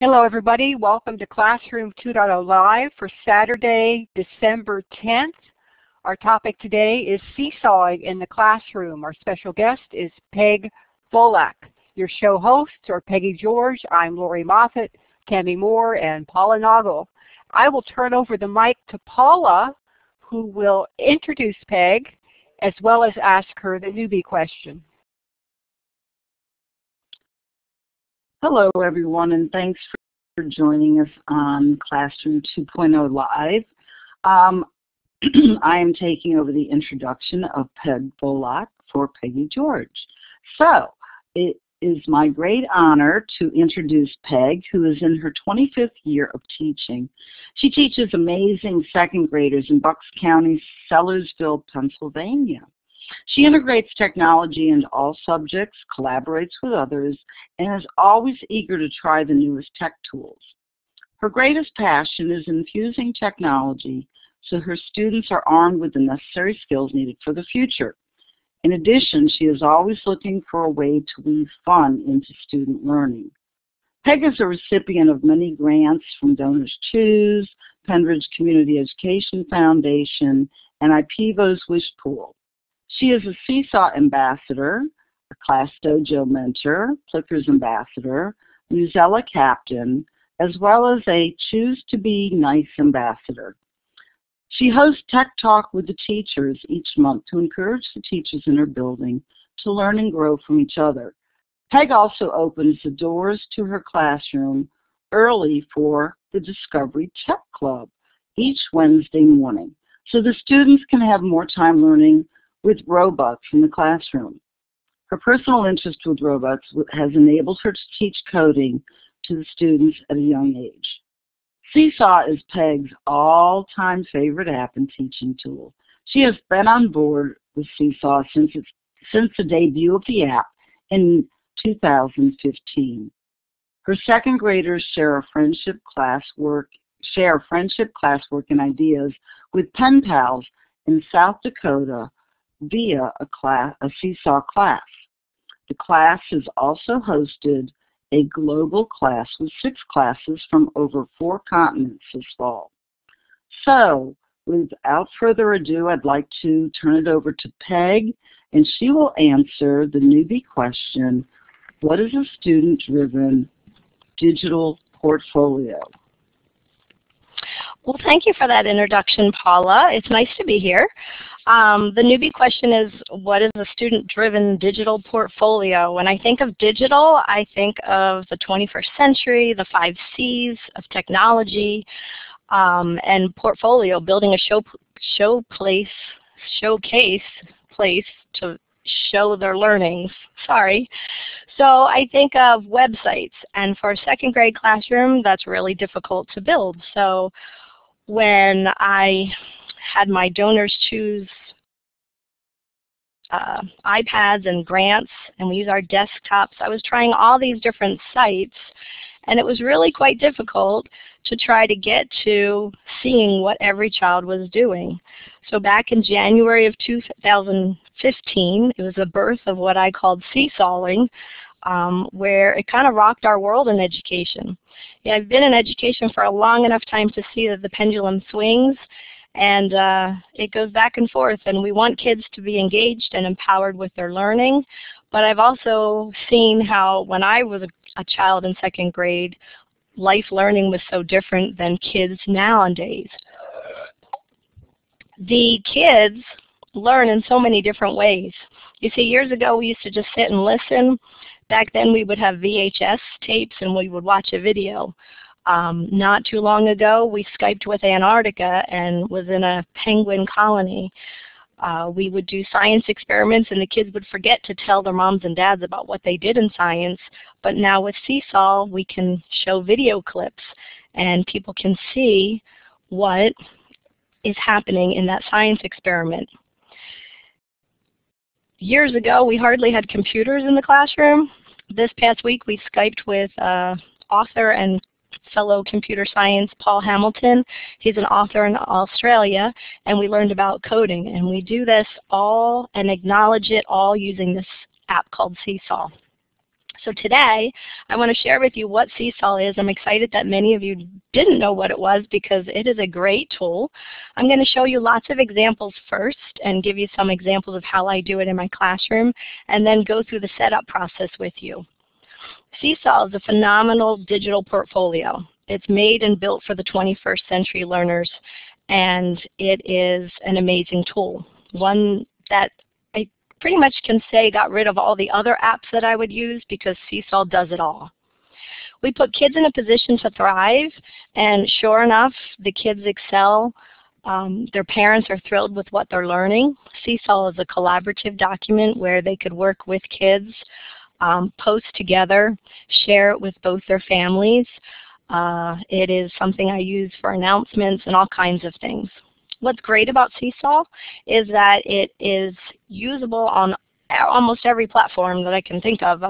Hello everybody, welcome to Classroom 2.0 Live for Saturday, December 10th. Our topic today is Seesawing in the Classroom. Our special guest is Peg Volak. Your show hosts are Peggy George, I'm Lori Moffat, Kami Moore, and Paula Nagel. I will turn over the mic to Paula, who will introduce Peg, as well as ask her the newbie question. Hello everyone, and thanks for joining us on Classroom 2.0 Live. I am taking over the introduction of Peg Volak for Peggy George. So, it is my great honor to introduce Peg, who is in her 25th year of teaching. She teaches amazing second graders in Bucks County, Sellersville, Pennsylvania. She integrates technology into all subjects, collaborates with others, and is always eager to try the newest tech tools. Her greatest passion is infusing technology so her students are armed with the necessary skills needed for the future. In addition, she is always looking for a way to weave fun into student learning. Peg is a recipient of many grants from Donor's Choose, Pennridge Community Education Foundation, and IPEVO's Wish Pool. She is a Seesaw Ambassador, a Class Dojo Mentor, Plickers Ambassador, Newsela Captain, as well as a Choose to Be Nice Ambassador. She hosts Tech Talk with the Teachers each month to encourage the teachers in her building to learn and grow from each other. Peg also opens the doors to her classroom early for the Discovery Tech Club each Wednesday morning, so the students can have more time learning with robots in the classroom. Her personal interest with robots has enabled her to teach coding to the students at a young age. Seesaw is Peg's all-time favorite app and teaching tool. She has been on board with Seesaw since the debut of the app in 2015. Her second graders share friendship, classwork, and ideas with pen pals in South Dakota via a Seesaw class. The class has also hosted a global class with 6 classes from over 4 continents this fall. So, without further ado, I'd like to turn it over to Peg, and she will answer the newbie question, what is a student-driven digital portfolio? Well, thank you for that introduction, Paula. It's nice to be here. The newbie question is, what is a student-driven digital portfolio? When I think of digital, I think of the 21st century, the 5 C's of technology, and portfolio, building a showcase place to show their learnings. Sorry. So I think of websites, and for a second grade classroom, that's really difficult to build. So when I had my Donors Choose iPads and grants, and we use our desktops, I was trying all these different sites, and it was really quite difficult to try to get to seeing what every child was doing. So back in January of 2015, it was the birth of what I called Seesawing, where it kind of rocked our world in education. Yeah, I've been in education for a long enough time to see that the pendulum swings, and it goes back and forth, and we want kids to be engaged and empowered with their learning. But I've also seen how when I was a child in second grade, life learning was so different than kids nowadays. The kids learn in so many different ways. You see, years ago we used to just sit and listen. Back then we would have VHS tapes and we would watch a video. Not too long ago we Skyped with Antarctica and was in a penguin colony. We would do science experiments, and the kids would forget to tell their moms and dads about what they did in science. But now with Seesaw, we can show video clips, and people can see what is happening in that science experiment. Years ago, we hardly had computers in the classroom. This past week, we Skyped with author and fellow computer science Paul Hamilton. He's an author in Australia, and we learned about coding, and we do this all and acknowledge it all using this app called Seesaw. So today, I want to share with you what Seesaw is. I'm excited that many of you didn't know what it was because it is a great tool. I'm going to show you lots of examples first and give you some examples of how I do it in my classroom and then go through the setup process with you. Seesaw is a phenomenal digital portfolio. It's made and built for the 21st century learners, and it is an amazing tool, one that I pretty much can say got rid of all the other apps that I would use because Seesaw does it all. We put kids in a position to thrive, and sure enough, the kids excel. Their parents are thrilled with what they're learning. Seesaw is a collaborative document where they could work with kids, post together, share it with both their families. It is something I use for announcements and all kinds of things. What's great about Seesaw is that it is usable on almost every platform that I can think of.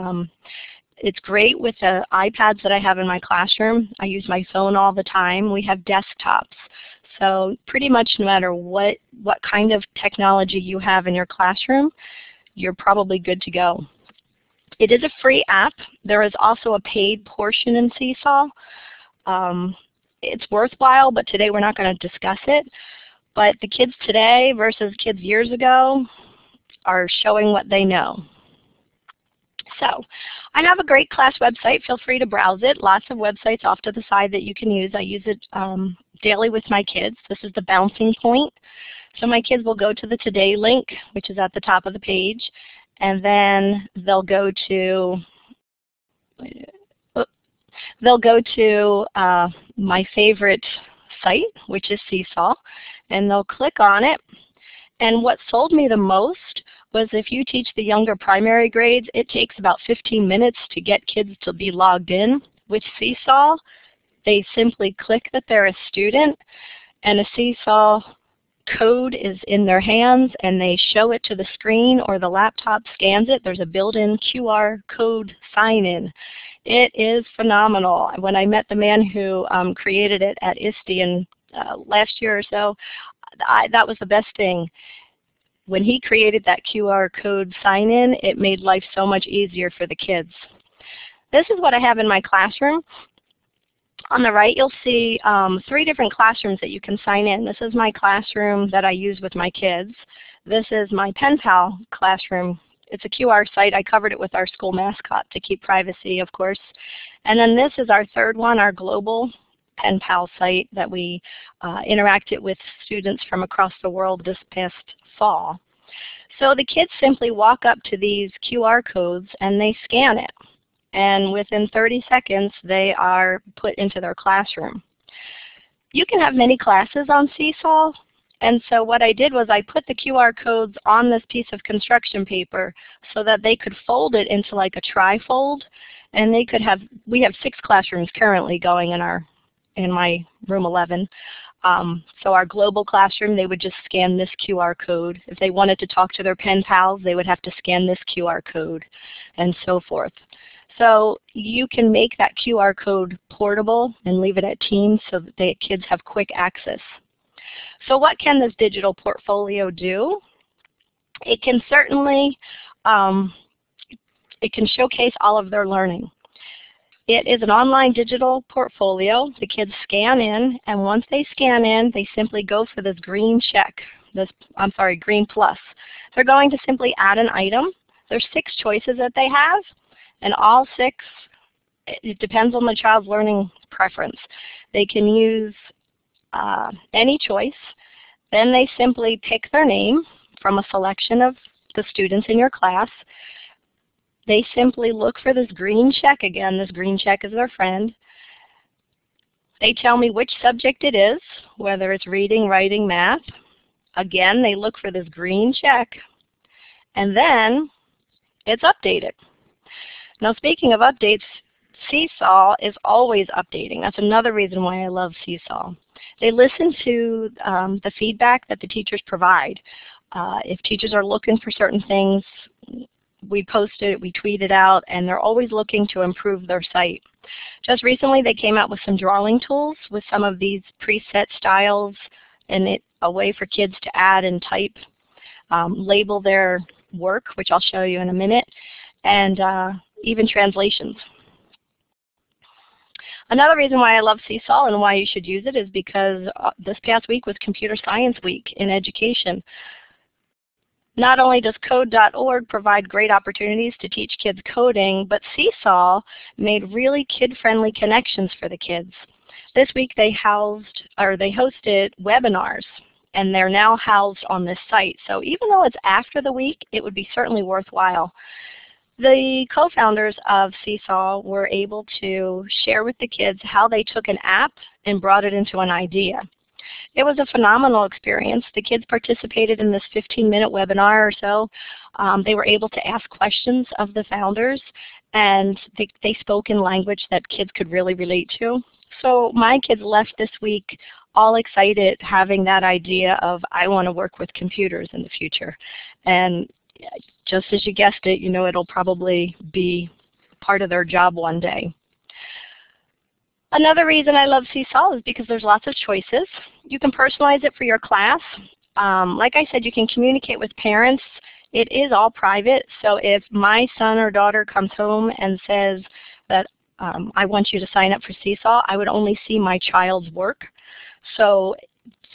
It's great with the iPads that I have in my classroom. I use my phone all the time. We have desktops. So pretty much no matter what kind of technology you have in your classroom, you're probably good to go. It is a free app. There is also a paid portion in Seesaw. It's worthwhile, but today we're not going to discuss it. But the kids today versus kids years ago are showing what they know. So I have a great class website. Feel free to browse it. Lots of websites off to the side that you can use. I use it daily with my kids. This is the bouncing point. So my kids will go to the Today link, which is at the top of the page. And then they'll go to my favorite site, which is Seesaw, and they'll click on it. And what sold me the most was if you teach the younger primary grades, it takes about 15 minutes to get kids to be logged in. With Seesaw, they simply click that they're a student, and a Seesaw code is in their hands, and they show it to the screen or the laptop scans it. There's a built-in QR code sign-in. It is phenomenal. When I met the man who created it at ISTE last year or so, that was the best thing. When he created that QR code sign-in, it made life so much easier for the kids. This is what I have in my classroom. On the right, you'll see 3 different classrooms that you can sign in. This is my classroom that I use with my kids. This is my pen pal classroom. It's a QR site. I covered it with our school mascot to keep privacy, of course. And then this is our third one, our global pen pal site that we interacted with students from across the world this past fall. So the kids simply walk up to these QR codes and they scan it. And within 30 seconds, they are put into their classroom. You can have many classes on Seesaw. And so what I did was I put the QR codes on this piece of construction paper so that they could fold it into like a trifold. And they could have, we have 6 classrooms currently going in my room 11. So our global classroom, they would just scan this QR code. If they wanted to talk to their pen pals, they would have to scan this QR code and so forth. So you can make that QR code portable and leave it at teams so that the kids have quick access. So what can this digital portfolio do? It can certainly it can showcase all of their learning. It is an online digital portfolio. The kids scan in, and once they scan in, they simply go for this green check. Green plus. They're going to simply add an item. There's 6 choices that they have. And all 6, it depends on the child's learning preference. They can use any choice. Then they simply pick their name from a selection of the students in your class. They simply look for this green check again. This green check is their friend. They tell me which subject it is, whether it's reading, writing, math. Again, they look for this green check. And then it's updated. Now, speaking of updates, Seesaw is always updating. That's another reason why I love Seesaw. They listen to the feedback that the teachers provide. If teachers are looking for certain things, we post it, we tweet it out, and they're always looking to improve their site. Just recently, they came out with some drawing tools with some of these preset styles and a way for kids to add and type, label their work, which I'll show you in a minute. And even translations. Another reason why I love Seesaw and why you should use it is because this past week was Computer Science Week in education. Not only does code.org provide great opportunities to teach kids coding, but Seesaw made really kid-friendly connections for the kids. This week they hosted webinars, and they're now housed on this site. So even though it's after the week, it would be certainly worthwhile. The co-founders of Seesaw were able to share with the kids how they took an app and brought it into an idea. It was a phenomenal experience. The kids participated in this 15-minute webinar or so. They were able to ask questions of the founders, and they spoke in language that kids could really relate to. So my kids left this week all excited, having that idea of, I want to work with computers in the future. And just as you guessed it, you know, it'll probably be part of their job one day. Another reason I love Seesaw is because there's lots of choices. You can personalize it for your class. Like I said, you can communicate with parents. It is all private, so if my son or daughter comes home and says that I want you to sign up for Seesaw, I would only see my child's work. So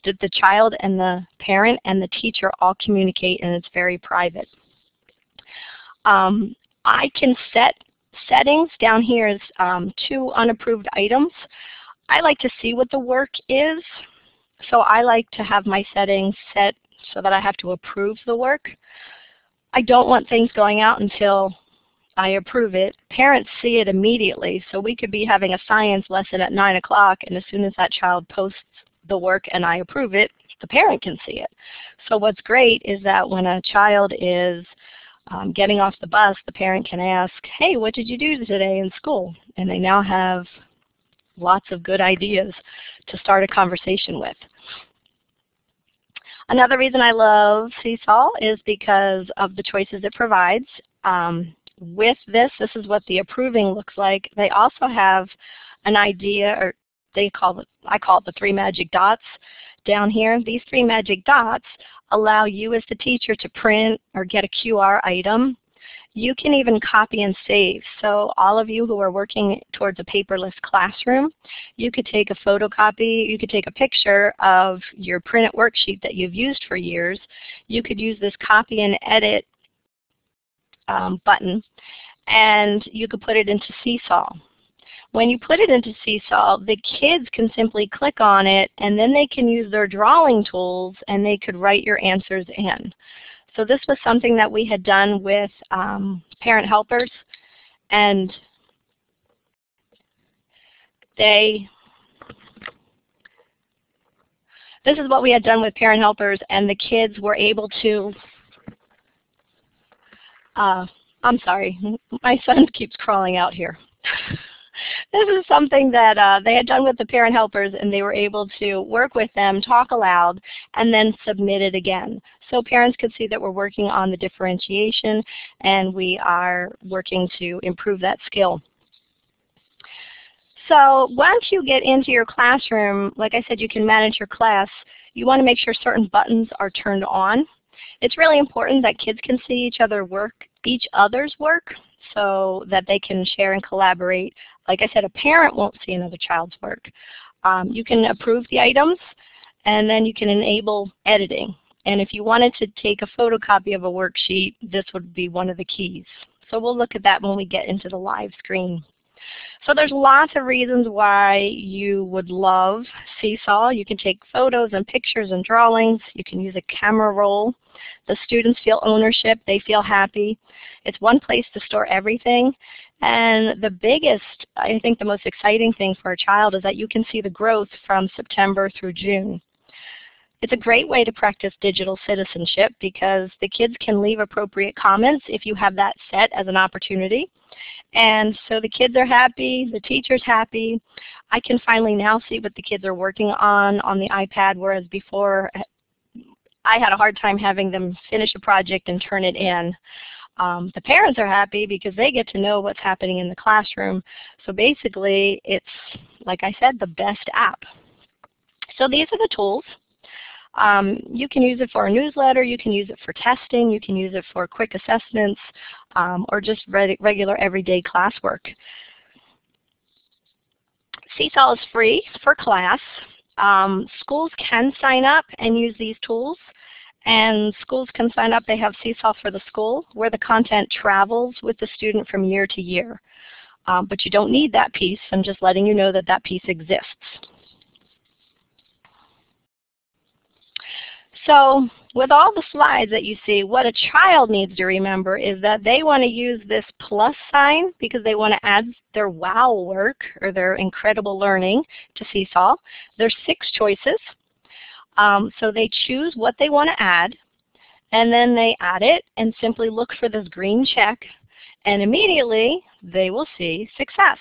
the child and the parent and the teacher all communicate, and it's very private. I can set settings. Down here is 2 unapproved items. I like to see what the work is, so I like to have my settings set so that I have to approve the work. I don't want things going out until I approve it. Parents see it immediately, so we could be having a science lesson at 9 o'clock, and as soon as that child posts the work and I approve it, the parent can see it. So what's great is that when a child is getting off the bus, the parent can ask, hey, what did you do today in school? And they now have lots of good ideas to start a conversation with. Another reason I love Seesaw is because of the choices it provides. With this is what the approving looks like. They also have an idea, or I call it the 3 magic dots down here. These 3 magic dots allow you as the teacher to print or get a QR item. You can even copy and save. So all of you who are working towards a paperless classroom, you could take a photocopy, you could take a picture of your printed worksheet that you've used for years. You could use this copy and edit button, and you could put it into Seesaw. When you put it into Seesaw, the kids can simply click on it, and then they can use their drawing tools, and they could write your answers in. So this was something that we had done with parent helpers, and this is what we had done with parent helpers, and the kids were able to, I'm sorry, my son keeps crawling out here. This is something that they had done with the parent helpers, and they were able to work with them, talk aloud, and then submit it again. So parents could see that we're working on the differentiation, and we are working to improve that skill. So once you get into your classroom, like I said, you can manage your class. You want to make sure certain buttons are turned on. It's really important that kids can see each other's work, so that they can share and collaborate. Like I said, a parent won't see another child's work. You can approve the items, and then you can enable editing. And if you wanted to take a photocopy of a worksheet, this would be one of the keys. So we'll look at that when we get into the live screen. So there's lots of reasons why you would love Seesaw. You can take photos and pictures and drawings. You can use a camera roll. The students feel ownership. They feel happy. It's one place to store everything. And the biggest, I think the most exciting thing for a child is that you can see the growth from September through June. It's a great way to practice digital citizenship because the kids can leave appropriate comments if you have that set as an opportunity. And so the kids are happy, the teacher's happy. I can finally now see what the kids are working on the iPad, whereas before I had a hard time having them finish a project and turn it in. The parents are happy because they get to know what's happening in the classroom. So basically it's, like I said, the best app. So these are the tools. You can use it for a newsletter, you can use it for testing, you can use it for quick assessments. or just regular everyday classwork. Seesaw is free for class. Schools can sign up and use these tools, and schools can sign up. They have Seesaw for the School, where the content travels with the student from year to year. But you don't need that piece. I'm just letting you know that that piece exists. So with all the slides that you see, what a child needs to remember is that they want to use this plus sign because they want to add their wow work or their incredible learning to Seesaw. There's 6 choices. So they choose what they want to add, and then they add it and simply look for this green check, and immediately they will see success.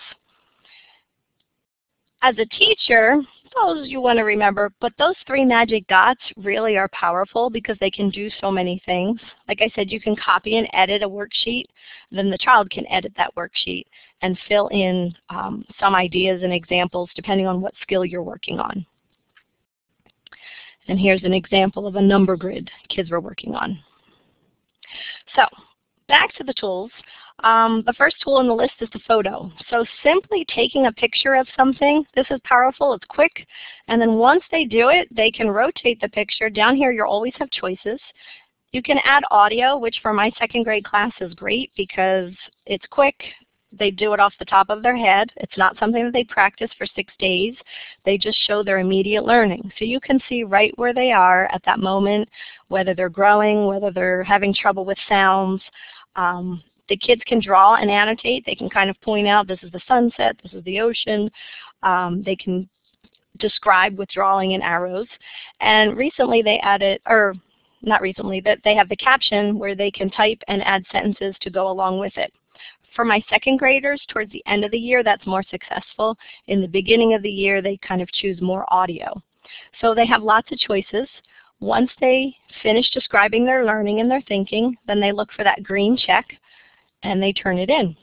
As a teacher, those you want to remember, but those 3 magic dots really are powerful because they can do so many things. Like I said, you can copy and edit a worksheet, then the child can edit that worksheet and fill in some ideas and examples depending on what skill you're working on. And here's an example of a number grid kids were working on. So back to the tools. The first tool on the list is the photo. So simply taking a picture of something, this is powerful, it's quick, and then once they do it, they can rotate the picture. Down here you always have choices. You can add audio, which for my 2nd grade class is great because it's quick. They do it off the top of their head. It's not something that they practice for 6 days. They just show their immediate learning. So you can see right where they are at that moment, whether they're growing, whether they're having trouble with sounds. The kids can draw and annotate. They can kind of point out this is the sunset, this is the ocean. They can describe with drawing and arrows. And recently they added, or not recently, but they have the caption where they can type and add sentences to go along with it. For my 2nd graders, towards the end of the year, that's more successful. In the beginning of the year, they kind of choose more audio. So they have lots of choices. Once they finish describing their learning and their thinking, then they look for that green check and they turn it in.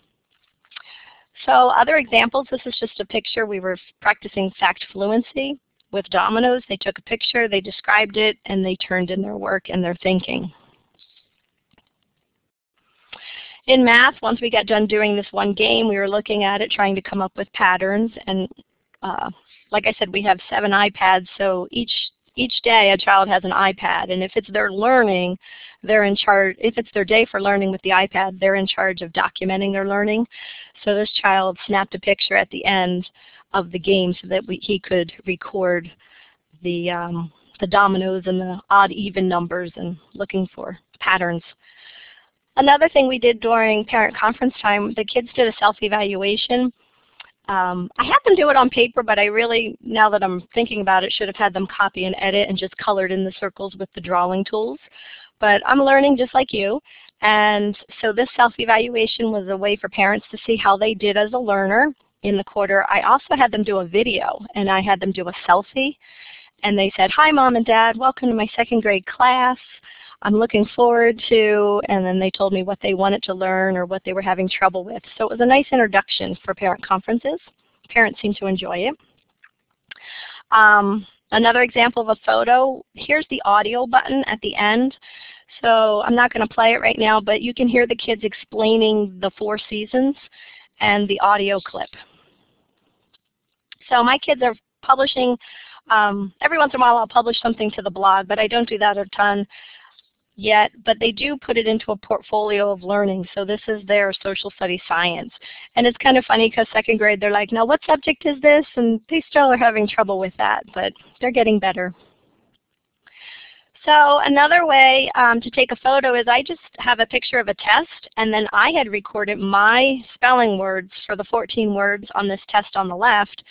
So other examples, this is just a picture. We were practicing fact fluency with dominoes. They took a picture, they described it, and they turned in their work and their thinking. In math, once we got done doing this one game, we were looking at it, trying to come up with patterns, and like I said, we have 7 iPads, so each day a child has an iPad, and if it's their learning, they're in charge. If it's their day for learning with the iPad, they're in charge of documenting their learning. So this child snapped a picture at the end of the game so that he could record the dominoes and the odd even numbers and looking for patterns. Another thing we did during parent conference time, the kids did a self-evaluation. I had them do it on paper, but I really, now that I'm thinking about it, should have had them copy and edit and just colored in the circles with the drawing tools. But I'm learning just like you, and so this self-evaluation was a way for parents to see how they did as a learner in the quarter. I also had them do a video, and I had them do a selfie, and they said, "Hi, Mom and Dad, welcome to my 2nd grade class. I'm looking forward to," and then they told me what they wanted to learn or what they were having trouble with. So it was a nice introduction for parent conferences. Parents seem to enjoy it. Another example of a photo, here's the audio button at the end. So I'm not going to play it right now, but you can hear the kids explaining the 4 seasons and the audio clip. So my kids are publishing, every once in a while I'll publish something to the blog, but I don't do that a ton yet, but they do put it into a portfolio of learning. So this is their social studies science. And it's kind of funny because 2nd grade, they're like, "Now what subject is this?" And they still are having trouble with that, but they're getting better. So another way to take a photo is I just have a picture of a test, and then I had recorded my spelling words for the 14 words on this test on the left.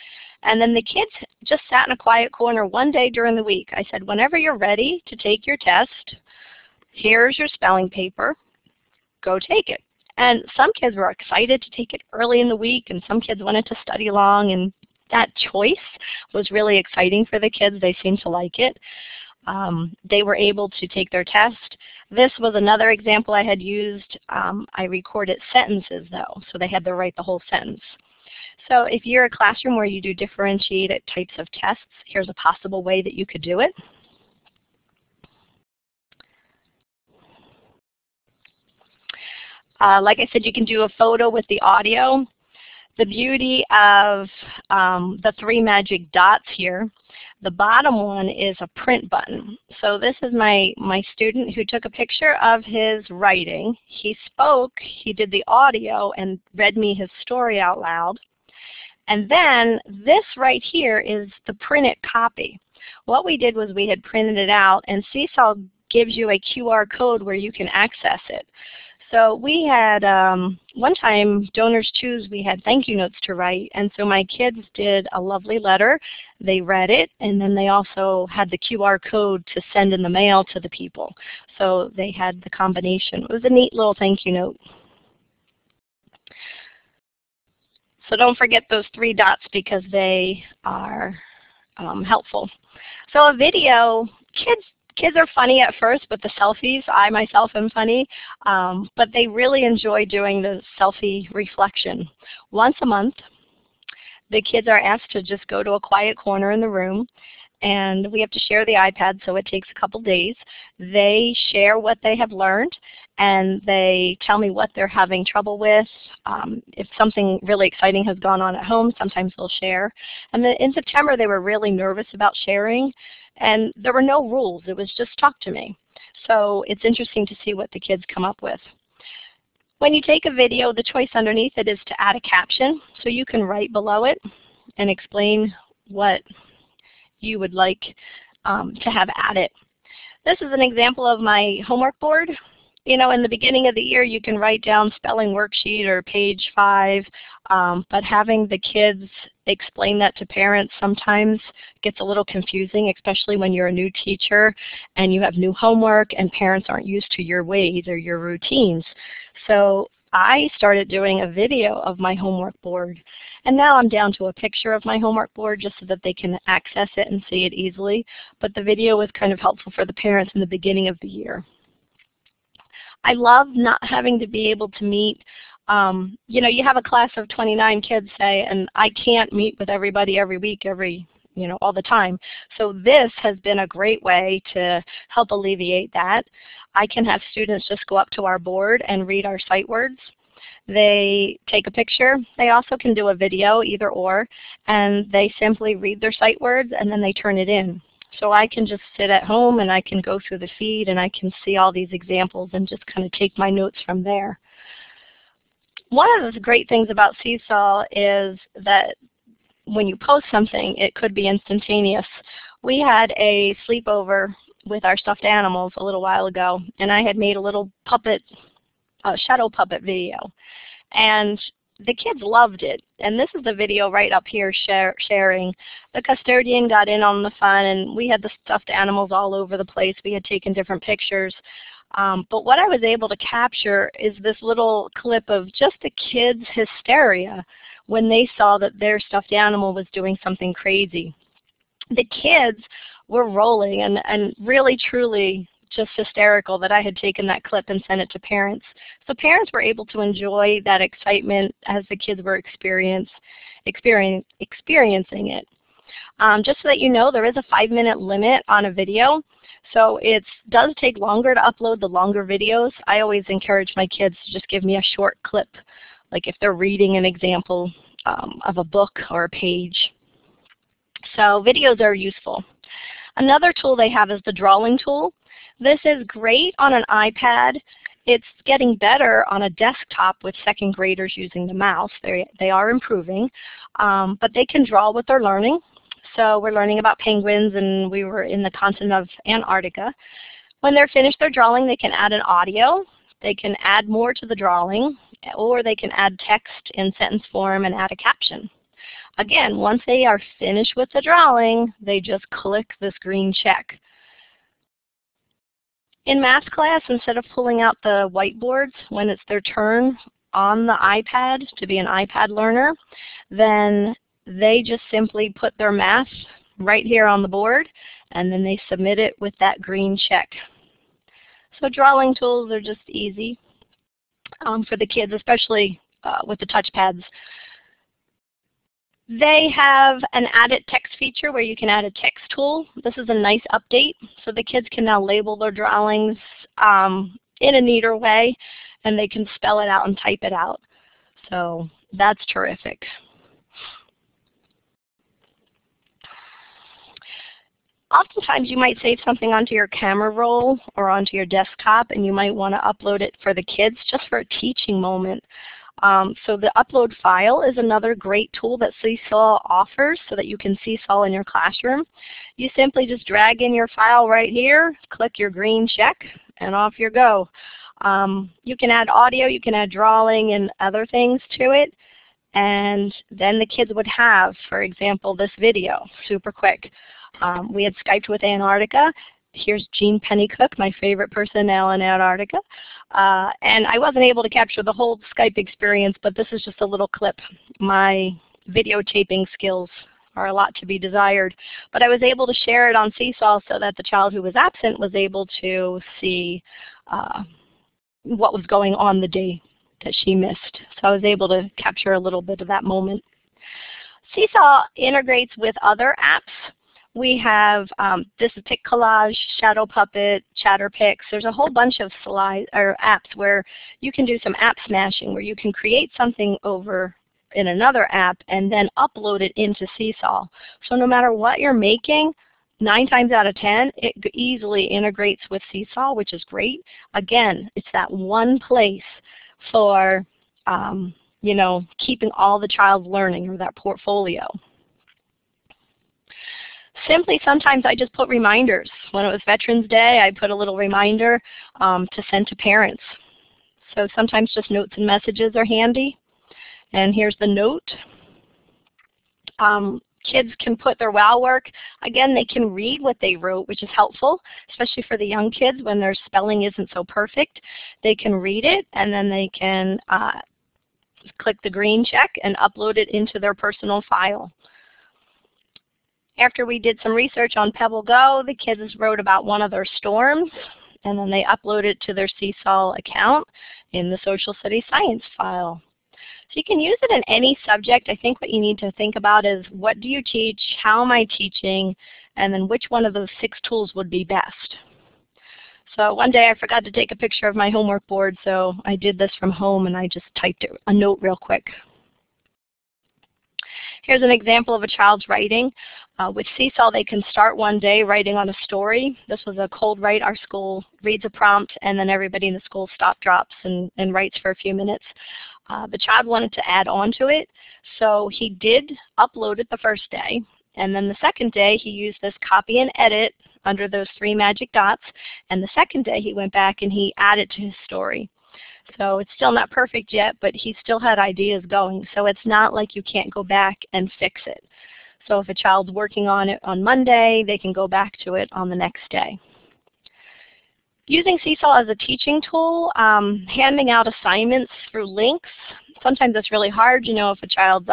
And then the kids just sat in a quiet corner one day during the week. I said, "Whenever you're ready to take your test, here's your spelling paper, go take it." And some kids were excited to take it early in the week, and some kids wanted to study long, and that choice was really exciting for the kids. They seemed to like it. They were able to take their test. This was another example I had used. I recorded sentences though, so they had to write the whole sentence. So if you're a classroom where you do differentiated types of tests, here's a possible way that you could do it. Like I said, you can do a photo with the audio. The beauty of the three magic dots here, the bottom one is a print button. So this is my student who took a picture of his writing. He spoke, he did the audio, and read me his story out loud. And then this right here is the printed copy. What we did was we had printed it out, and Seesaw gives you a QR code where you can access it. So we had, one time, Donor's Choose, we had thank you notes to write, and so my kids did a lovely letter. They read it, and then they also had the QR code to send in the mail to the people. So they had the combination. It was a neat little thank you note. So don't forget those three dots because they are helpful. So a video, kids are funny at first with the selfies. I myself am funny, but they really enjoy doing the selfie reflection. Once a month, the kids are asked to just go to a quiet corner in the room, and we have to share the iPad, so it takes a couple days. They share what they have learned, and they tell me what they're having trouble with. If something really exciting has gone on at home, sometimes they'll share. And then in September, they were really nervous about sharing. And there were no rules. It was just talk to me. So it's interesting to see what the kids come up with. When you take a video, the choice underneath it is to add a caption. So you can write below it and explain what you would like to have added. This is an example of my homework board. You know, in the beginning of the year, you can write down spelling worksheet or page 5, but having the kids explain that to parents sometimes gets a little confusing, especially when you're a new teacher and you have new homework and parents aren't used to your ways or your routines. So I started doing a video of my homework board, and now I'm down to a picture of my homework board just so that they can access it and see it easily. But the video was kind of helpful for the parents in the beginning of the year. I love not having to be able to meet, you know, you have a class of 29 kids, say, and I can't meet with everybody every week, you know, all the time. So this has been a great way to help alleviate that. I can have students just go up to our board and read our sight words. They take a picture. They also can do a video, either or, and they simply read their sight words and then they turn it in. So I can just sit at home and I can go through the feed and I can see all these examples and just kind of take my notes from there. One of the great things about Seesaw is that when you post something, it could be instantaneous. We had a sleepover with our stuffed animals a little while ago, and I had made a little puppet, shadow puppet video. And the kids loved it, and this is the video right up here sharing. The custodian got in on the fun, and we had the stuffed animals all over the place. We had taken different pictures, but what I was able to capture is this little clip of just the kids' hysteria when they saw that their stuffed animal was doing something crazy. The kids were rolling and really, truly just hysterical that I had taken that clip and sent it to parents. So parents were able to enjoy that excitement as the kids were experiencing it. Just so that you know, there is a 5-minute limit on a video, so it does take longer to upload the longer videos. I always encourage my kids to just give me a short clip, like if they're reading an example of a book or a page. So videos are useful. Another tool they have is the drawing tool. This is great on an iPad. It's getting better on a desktop with second graders using the mouse. They are improving, but they can draw what they're learning. So we're learning about penguins, and we were in the continent of Antarctica. When they're finished their drawing, they can add an audio. They can add more to the drawing, or they can add text in sentence form and add a caption. Again, once they are finished with the drawing, they just click this green check. In math class, instead of pulling out the whiteboards when it's their turn on the iPad to be an iPad learner, then they just simply put their math right here on the board, and then they submit it with that green check. So drawing tools are just easy for the kids, especially with the touchpads. They have an added text feature where you can add a text tool. This is a nice update, so the kids can now label their drawings in a neater way, and they can spell it out and type it out. So that's terrific. Oftentimes you might save something onto your camera roll or onto your desktop, and you might want to upload it for the kids just for a teaching moment. So the upload file is another great tool that Seesaw offers so that you can Seesaw in your classroom. You simply just drag in your file right here, click your green check, and off you go. You can add audio, you can add drawing and other things to it, and then the kids would have, for example, this video, super quick. We had Skyped with Antarctica. Here's Jean Pennycook, my favorite personnel in Antarctica. And I wasn't able to capture the whole Skype experience, but this is just a little clip. My videotaping skills are a lot to be desired. But I was able to share it on Seesaw so that the child who was absent was able to see what was going on the day that she missed. So I was able to capture a little bit of that moment. Seesaw integrates with other apps. We have this is Pic Collage, Shadow Puppet, Chatterpix. There's a whole bunch of slides or apps where you can do some app smashing, where you can create something over in another app and then upload it into Seesaw. So no matter what you're making, 9 times out of 10, it easily integrates with Seesaw, which is great. Again, it's that one place for you know, keeping all the child learning or that portfolio. Simply, sometimes I just put reminders. When it was Veterans Day, I put a little reminder to send to parents. So sometimes just notes and messages are handy. And here's the note. Kids can put their wow work. Again, they can read what they wrote, which is helpful, especially for the young kids when their spelling isn't so perfect. They can read it, and then they can click the green check and upload it into their personal file. After we did some research on Pebble Go, the kids wrote about one of their storms, and then they uploaded it to their Seesaw account in the Social Studies Science file. So you can use it in any subject. I think what you need to think about is, what do you teach, how am I teaching, and then which one of those 6 tools would be best. So one day I forgot to take a picture of my homework board, so I did this from home and I just typed it, a note real quick. Here's an example of a child's writing. With Seesaw, they can start one day writing on a story. This was a cold write. Our school reads a prompt, and then everybody in the school stop drops and writes for a few minutes. The child wanted to add on to it, so he did upload it the first day. And then the second day, he used this copy and edit under those 3 magic dots. And the second day, he went back and he added to his story. So it's still not perfect yet, but he still had ideas going. So it's not like you can't go back and fix it. So if a child's working on it on Monday, they can go back to it on the next day. Using Seesaw as a teaching tool, handing out assignments through links. Sometimes that's really hard, you know, if a child's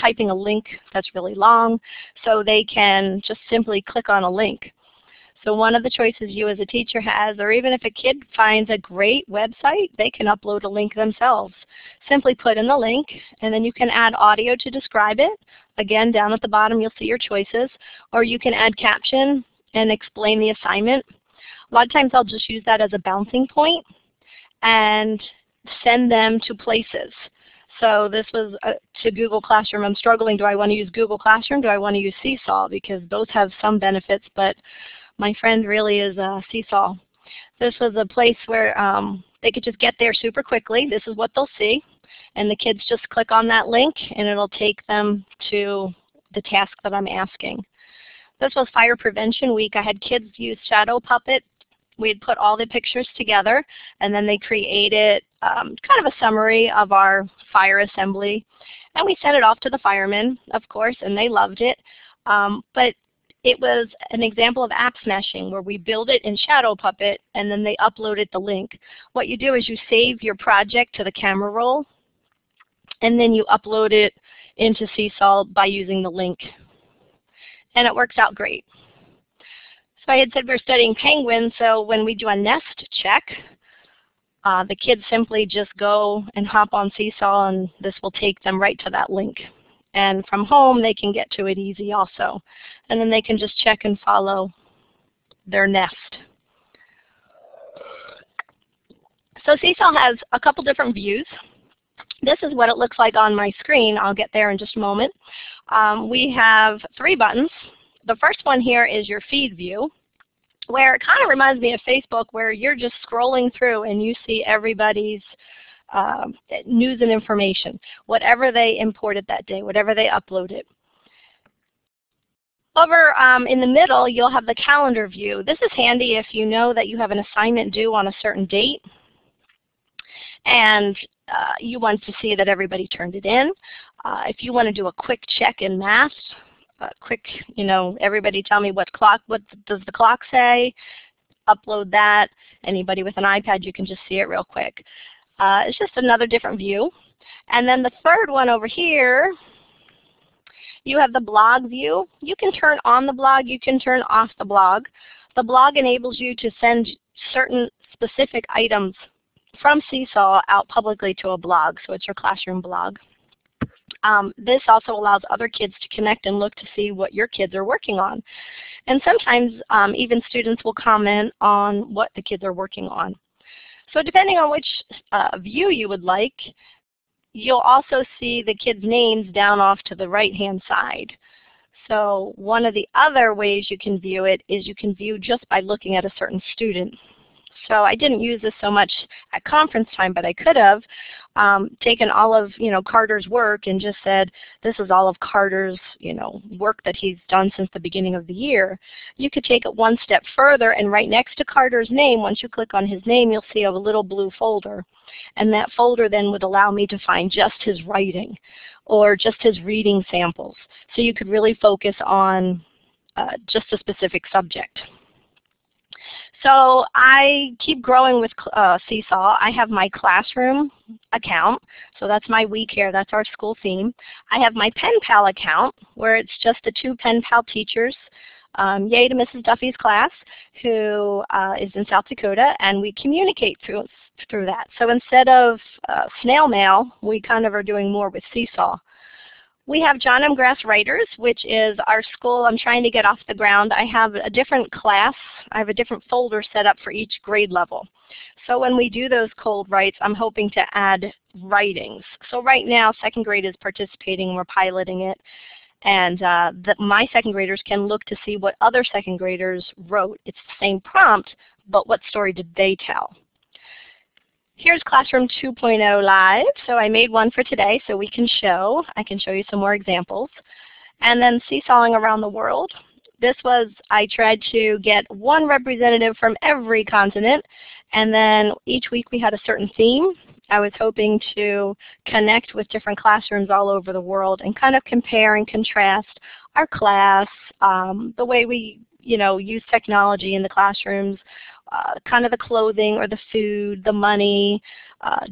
typing a link that's really long. So they can just simply click on a link. So one of the choices you as a teacher has, or even if a kid finds a great website, they can upload a link themselves. Simply put in the link, and then you can add audio to describe it. Again, down at the bottom you'll see your choices. Or you can add caption and explain the assignment. A lot of times I'll just use that as a bouncing point and send them to places. So this was to Google Classroom. I'm struggling. Do I want to use Google Classroom? Do I want to use Seesaw? Because those have some benefits, but my friend really is Seesaw. This was a place where they could just get there super quickly. This is what they'll see. And the kids just click on that link, and it'll take them to the task that I'm asking. This was Fire Prevention Week. I had kids use Shadow Puppet. We had put all the pictures together, and then they created kind of a summary of our fire assembly. And we sent it off to the firemen, of course, and they loved it. But it was an example of app smashing, where we build it in Shadow Puppet and then they uploaded the link. What you do is you save your project to the camera roll and then you upload it into Seesaw by using the link. And it works out great. So I had said we're studying penguins, so when we do a nest check, the kids simply just go and hop on Seesaw and this will take them right to that link. And from home, they can get to it easy also. And then they can just check and follow their nest. So Seesaw has a couple different views. This is what it looks like on my screen. I'll get there in just a moment. We have three buttons. The first one here is your feed view, where it kind of reminds me of Facebook, where you're just scrolling through and you see everybody's news and information, whatever they imported that day, whatever they uploaded. Over in the middle, you'll have the calendar view. This is handy if you know that you have an assignment due on a certain date and you want to see that everybody turned it in. If you want to do a quick check in math, quick, you know, everybody tell me what clock, what does the clock say, upload that. Anybody with an iPad, you can just see it real quick. It's just another different view. And then the third one over here, you have the blog view. You can turn on the blog, you can turn off the blog. The blog enables you to send certain specific items from Seesaw out publicly to a blog, so it's your classroom blog. This also allows other kids to connect and look to see what your kids are working on. And sometimes even students will comment on what the kids are working on. So depending on which view you would like, you'll also see the kids' names down off to the right-hand side. So one of the other ways you can view it is you can view just by looking at a certain student. So I didn't use this so much at conference time, but I could have taken all of, you know, Carter's work and just said, this is all of Carter's, you know, work that he's done since the beginning of the year. You could take it one step further, and right next to Carter's name, once you click on his name, you'll see a little blue folder. And that folder then would allow me to find just his writing or just his reading samples. So you could really focus on just a specific subject. So I keep growing with Seesaw. I have my classroom account, so that's my We Care, that's our school theme. I have my Pen Pal account, where it's just the two Pen Pal teachers, yay to Mrs. Duffy's class, who is in South Dakota, and we communicate through that. So instead of snail mail, we kind of are doing more with Seesaw. We have John M. Grass Writers, which is our school I'm trying to get off the ground. I have a different class. I have a different folder set up for each grade level. So when we do those cold writes, I'm hoping to add writings. So right now, second grade is participating. We're piloting it. And my second graders can look to see what other second graders wrote. It's the same prompt, but what story did they tell? Here's Classroom 2.0 Live. So I made one for today so we can show. I can show you some more examples. And then Seesawing Around the World. This was, I tried to get one representative from every continent, and then each week we had a certain theme. I was hoping to connect with different classrooms all over the world and kind of compare and contrast our class, the way we, you know, use technology in the classrooms, kind of the clothing or the food, the money,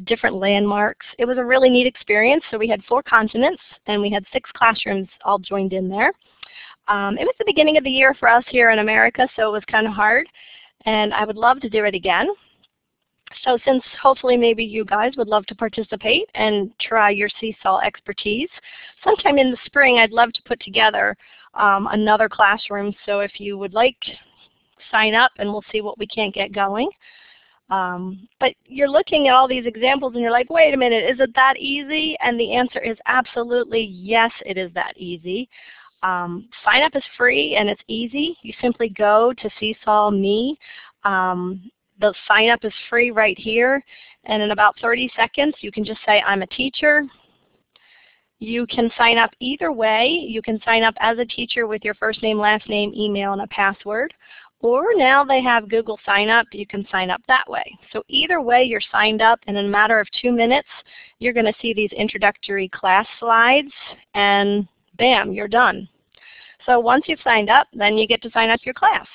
different landmarks. It was a really neat experience. So we had 4 continents and we had 6 classrooms all joined in there. It was the beginning of the year for us here in America, so it was kind of hard, and I would love to do it again. So since hopefully maybe you guys would love to participate and try your Seesaw expertise, sometime in the spring I'd love to put together another classroom. So if you would like, sign up and we'll see what we can't get going. But you're looking at all these examples and you're like, wait a minute, is it that easy? And the answer is absolutely yes, it is that easy. Sign up is free and it's easy. You simply go to Seesaw Me. The sign up is free right here, and in about 30 seconds you can just say, I'm a teacher. You can sign up either way. You can sign up as a teacher with your first name, last name, email, and a password. Or now they have Google Sign Up. You can sign up that way. So either way, you're signed up, and in a matter of 2 minutes, you're going to see these introductory class slides, and bam, you're done. So once you've signed up, then you get to sign up your class.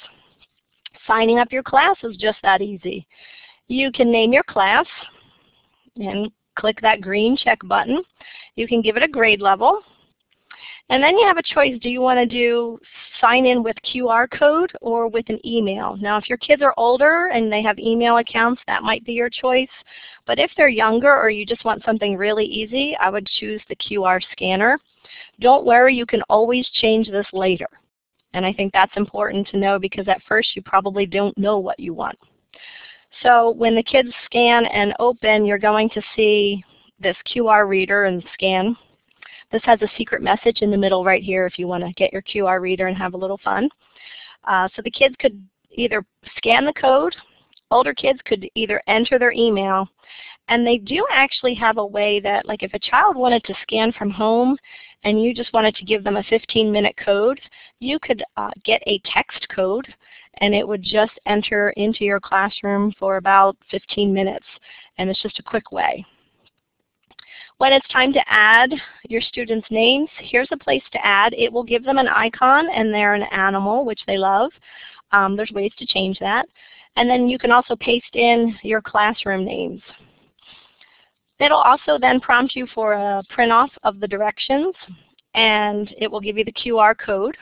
Signing up your class is just that easy. You can name your class and click that green check button. You can give it a grade level. And then you have a choice. Do you want to do sign in with QR code or with an email? Now if your kids are older and they have email accounts, that might be your choice. But if they're younger or you just want something really easy, I would choose the QR scanner. Don't worry, you can always change this later. And I think that's important to know because at first you probably don't know what you want. So when the kids scan and open, you're going to see this QR reader and scan. This has a secret message in the middle right here if you want to get your QR reader and have a little fun. So the kids could either scan the code, older kids could either enter their email, and they do actually have a way that, like, if a child wanted to scan from home and you just wanted to give them a 15-minute code, you could get a text code and it would just enter into your classroom for about 15 minutes, and it's just a quick way. When it's time to add your students' names, here's a place to add. It will give them an icon, and they're an animal, which they love. There's ways to change that. And then you can also paste in your classroom names. It'll also then prompt you for a print-off of the directions, and it will give you the QR code.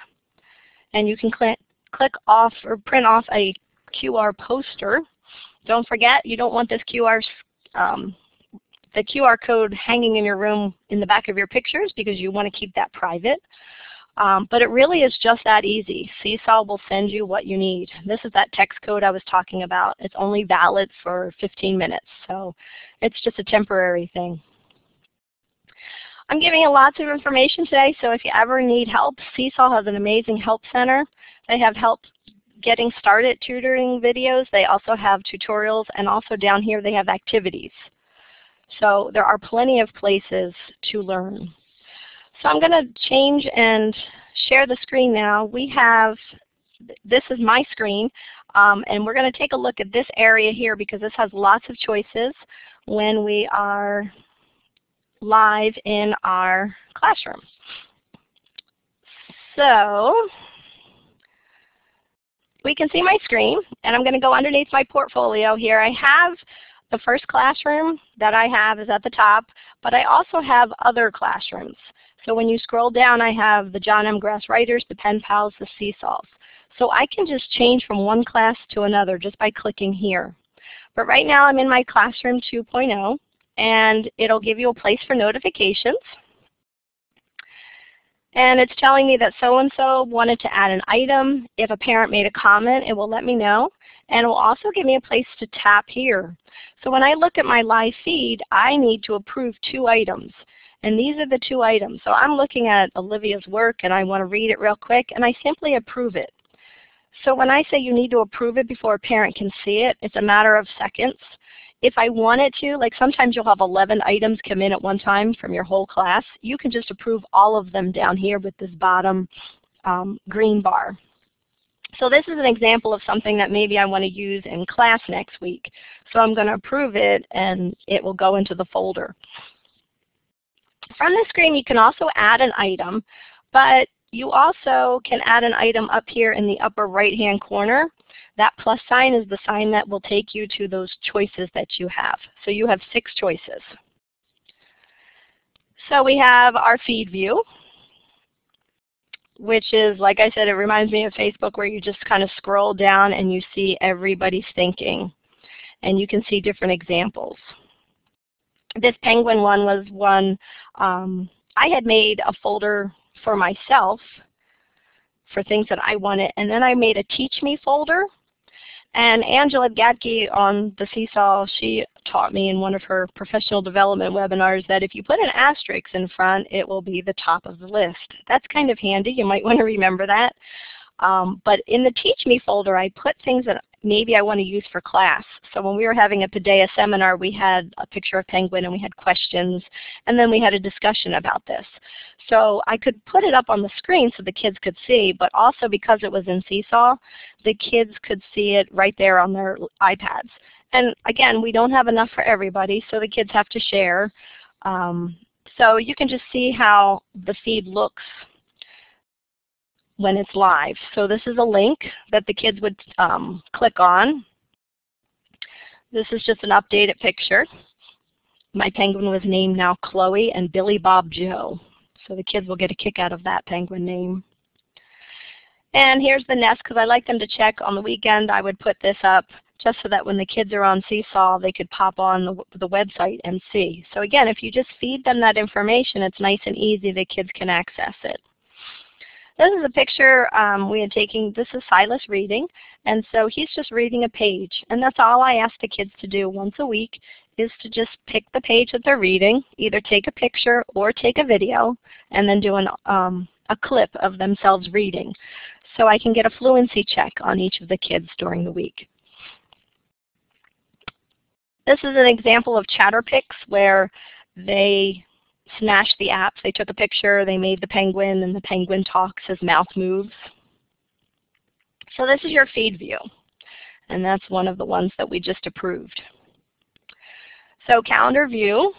And you can click off or print off a QR poster. Don't forget, you don't want this the QR code hanging in your room in the back of your pictures, because you want to keep that private. But it really is just that easy. Seesaw will send you what you need. This is that text code I was talking about. It's only valid for 15 minutes, so it's just a temporary thing. I'm giving you lots of information today, so if you ever need help, Seesaw has an amazing help center. They have help getting started tutoring videos. They also have tutorials, and also down here they have activities. So there are plenty of places to learn. So I'm going to change and share the screen now. This is my screen, and we're going to take a look at this area here, because this has lots of choices when we are live in our classroom. So we can see my screen, and I'm going to go underneath my portfolio here. I have the first classroom that I have is at the top, but I also have other classrooms. So when you scroll down, I have the John M. Grass Writers, the Pen Pals, the Seesaws. So I can just change from one class to another just by clicking here. But right now I'm in my Classroom 2.0, and it'll give you a place for notifications. And it's telling me that so-and-so wanted to add an item. If a parent made a comment, it will let me know. And it will also give me a place to tap here. So when I look at my live feed, I need to approve two items. And these are the two items. So I'm looking at Olivia's work, and I want to read it real quick, and I simply approve it. So when I say you need to approve it before a parent can see it, it's a matter of seconds. If I wanted to, like sometimes you'll have 11 items come in at one time from your whole class, you can just approve all of them down here with this bottom green bar. So this is an example of something that maybe I want to use in class next week. So I'm going to approve it, and it will go into the folder. From the screen, you can also add an item, but you also can add an item up here in the upper right-hand corner. That plus sign is the sign that will take you to those choices that you have. So you have 6 choices. So we have our feed view, which is, like I said, it reminds me of Facebook, where you just kind of scroll down and you see everybody's thinking, and you can see different examples. This penguin one was one I had made a folder for myself for things that I wanted, and then I made a Teach Me folder. And Angela Gatke on the Seesaw, she taught me in one of her professional development webinars that if you put an asterisk in front, it will be the top of the list. That's kind of handy. You might want to remember that. But in the Teach Me folder, I put things that maybe I want to use for class. So when we were having a PADEA seminar, we had a picture of penguin, and we had questions, and then we had a discussion about this. So I could put it up on the screen so the kids could see, but also because it was in Seesaw, the kids could see it right there on their iPads. And again, we don't have enough for everybody, so the kids have to share. So you can just see how the feed looks when it's live. So this is a link that the kids would click on. This is just an updated picture. My penguin was named now Chloe and Billy Bob Joe. So the kids will get a kick out of that penguin name. And here's the nest, because I like them to check on the weekend. I would put this up just so that when the kids are on Seesaw, they could pop on the website and see. So again, if you just feed them that information, it's nice and easy. The kids can access it. This is a picture we had taken. This is Silas reading, and so he's just reading a page. And that's all I ask the kids to do once a week, is to just pick the page that they're reading, either take a picture or take a video, and then do a clip of themselves reading. So I can get a fluency check on each of the kids during the week. This is an example of Chatterpix, where they smashed the app. They took a picture, they made the penguin, and the penguin talks, his mouth moves. So this is your feed view, and that's one of the ones that we just approved. So calendar view,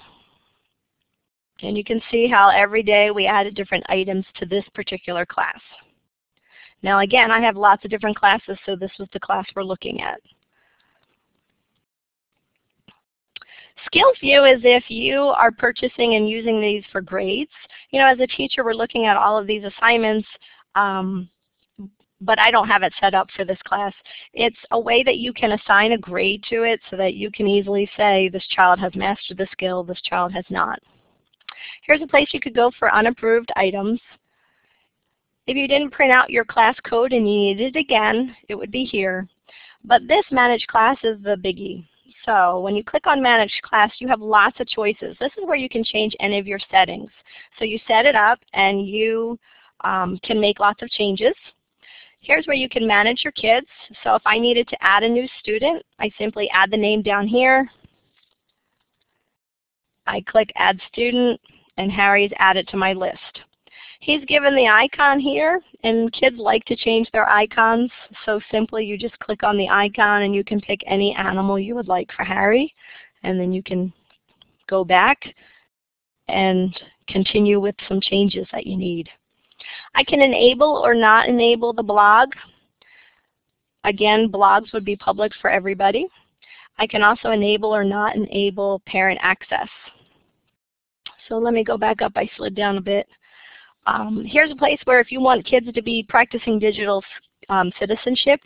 and you can see how every day we added different items to this particular class. Now again, I have lots of different classes, so this was the class we're looking at. Skills view is if you are purchasing and using these for grades. You know, as a teacher, we're looking at all of these assignments, but I don't have it set up for this class. It's a way that you can assign a grade to it so that you can easily say this child has mastered the skill, this child has not. Here's a place you could go for unapproved items. If you didn't print out your class code and you needed it again, it would be here. But this managed class is the biggie. So when you click on Manage Class, you have lots of choices. This is where you can change any of your settings. So you set it up and you can make lots of changes. Here's where you can manage your kids. So if I needed to add a new student, I simply add the name down here. I click Add Student, and Harry's added to my list. He's given the icon here, and kids like to change their icons, so simply you just click on the icon and you can pick any animal you would like for Harry, and then you can go back and continue with some changes that you need. I can enable or not enable the blog. Again, blogs would be public for everybody. I can also enable or not enable parent access. So let me go back up. I slid down a bit. Here's a place where if you want kids to be practicing digital citizenship,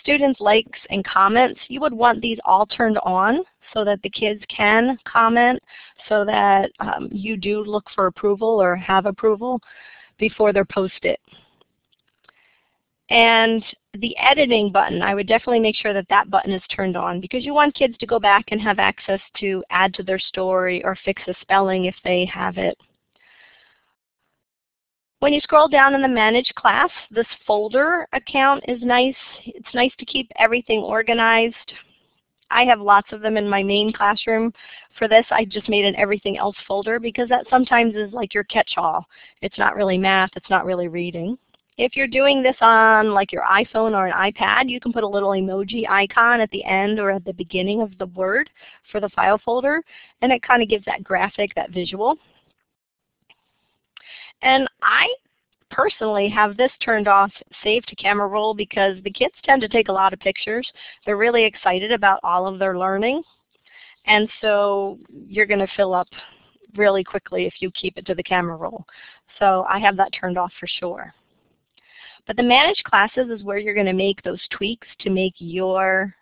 students' likes and comments, you would want these all turned on so that the kids can comment, so that you do look for approval or have approval before they're posted. And the editing button, I would definitely make sure that that button is turned on, because you want kids to go back and have access to add to their story or fix a spelling if they have it. When you scroll down in the Manage Class, this folder account is nice. It's nice to keep everything organized. I have lots of them in my main classroom. For this, I just made an Everything Else folder, because that sometimes is like your catch-all. It's not really math. It's not really reading. If you're doing this on like your iPhone or an iPad, you can put a little emoji icon at the end or at the beginning of the word for the file folder, and it kind of gives that graphic, that visual. And I personally have this turned off, save to camera roll, because the kids tend to take a lot of pictures. They're really excited about all of their learning. And so you're going to fill up really quickly if you keep it to the camera roll. So I have that turned off for sure. But the Managed Classes is where you're going to make those tweaks to make your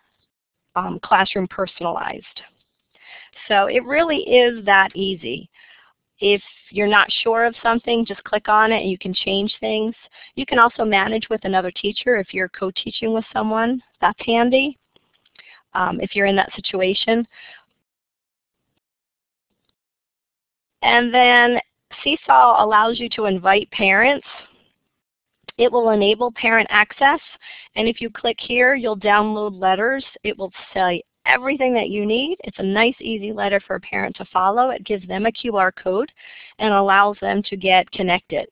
classroom personalized. So it really is that easy. If you're not sure of something, just click on it and you can change things. You can also manage with another teacher if you're co-teaching with someone. That's handy if you're in that situation. And then Seesaw allows you to invite parents. It will enable parent access. And if you click here, you'll download letters. It will say everything that you need. It's a nice, easy letter for a parent to follow. It gives them a QR code and allows them to get connected.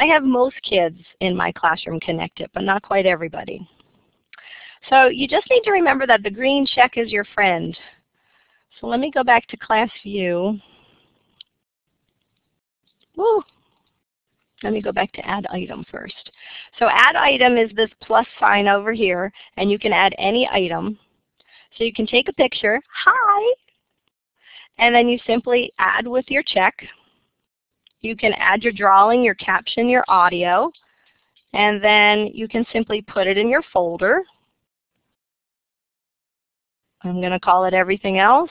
I have most kids in my classroom connected, but not quite everybody. So you just need to remember that the green check is your friend. So let me go back to Class View. Woo. Let me go back to Add Item first. So Add Item is this plus sign over here, and you can add any item. So you can take a picture, hi, and then you simply add with your check. You can add your drawing, your caption, your audio, and then you can simply put it in your folder. I'm going to call it Everything Else,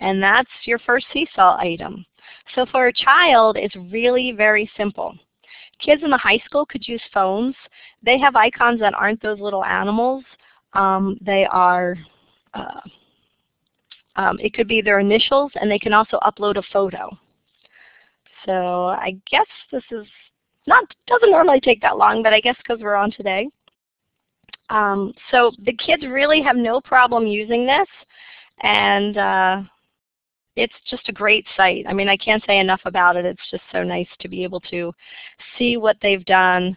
and that's your first Seesaw item. So for a child, it's really very simple. Kids in the high school could use phones. They have icons that aren't those little animals. They are, it could be their initials, and they can also upload a photo. So I guess this is not, doesn't normally take that long, but I guess because we're on today. So the kids really have no problem using this, and it's just a great site. I mean, I can't say enough about it. It's just so nice to be able to see what they've done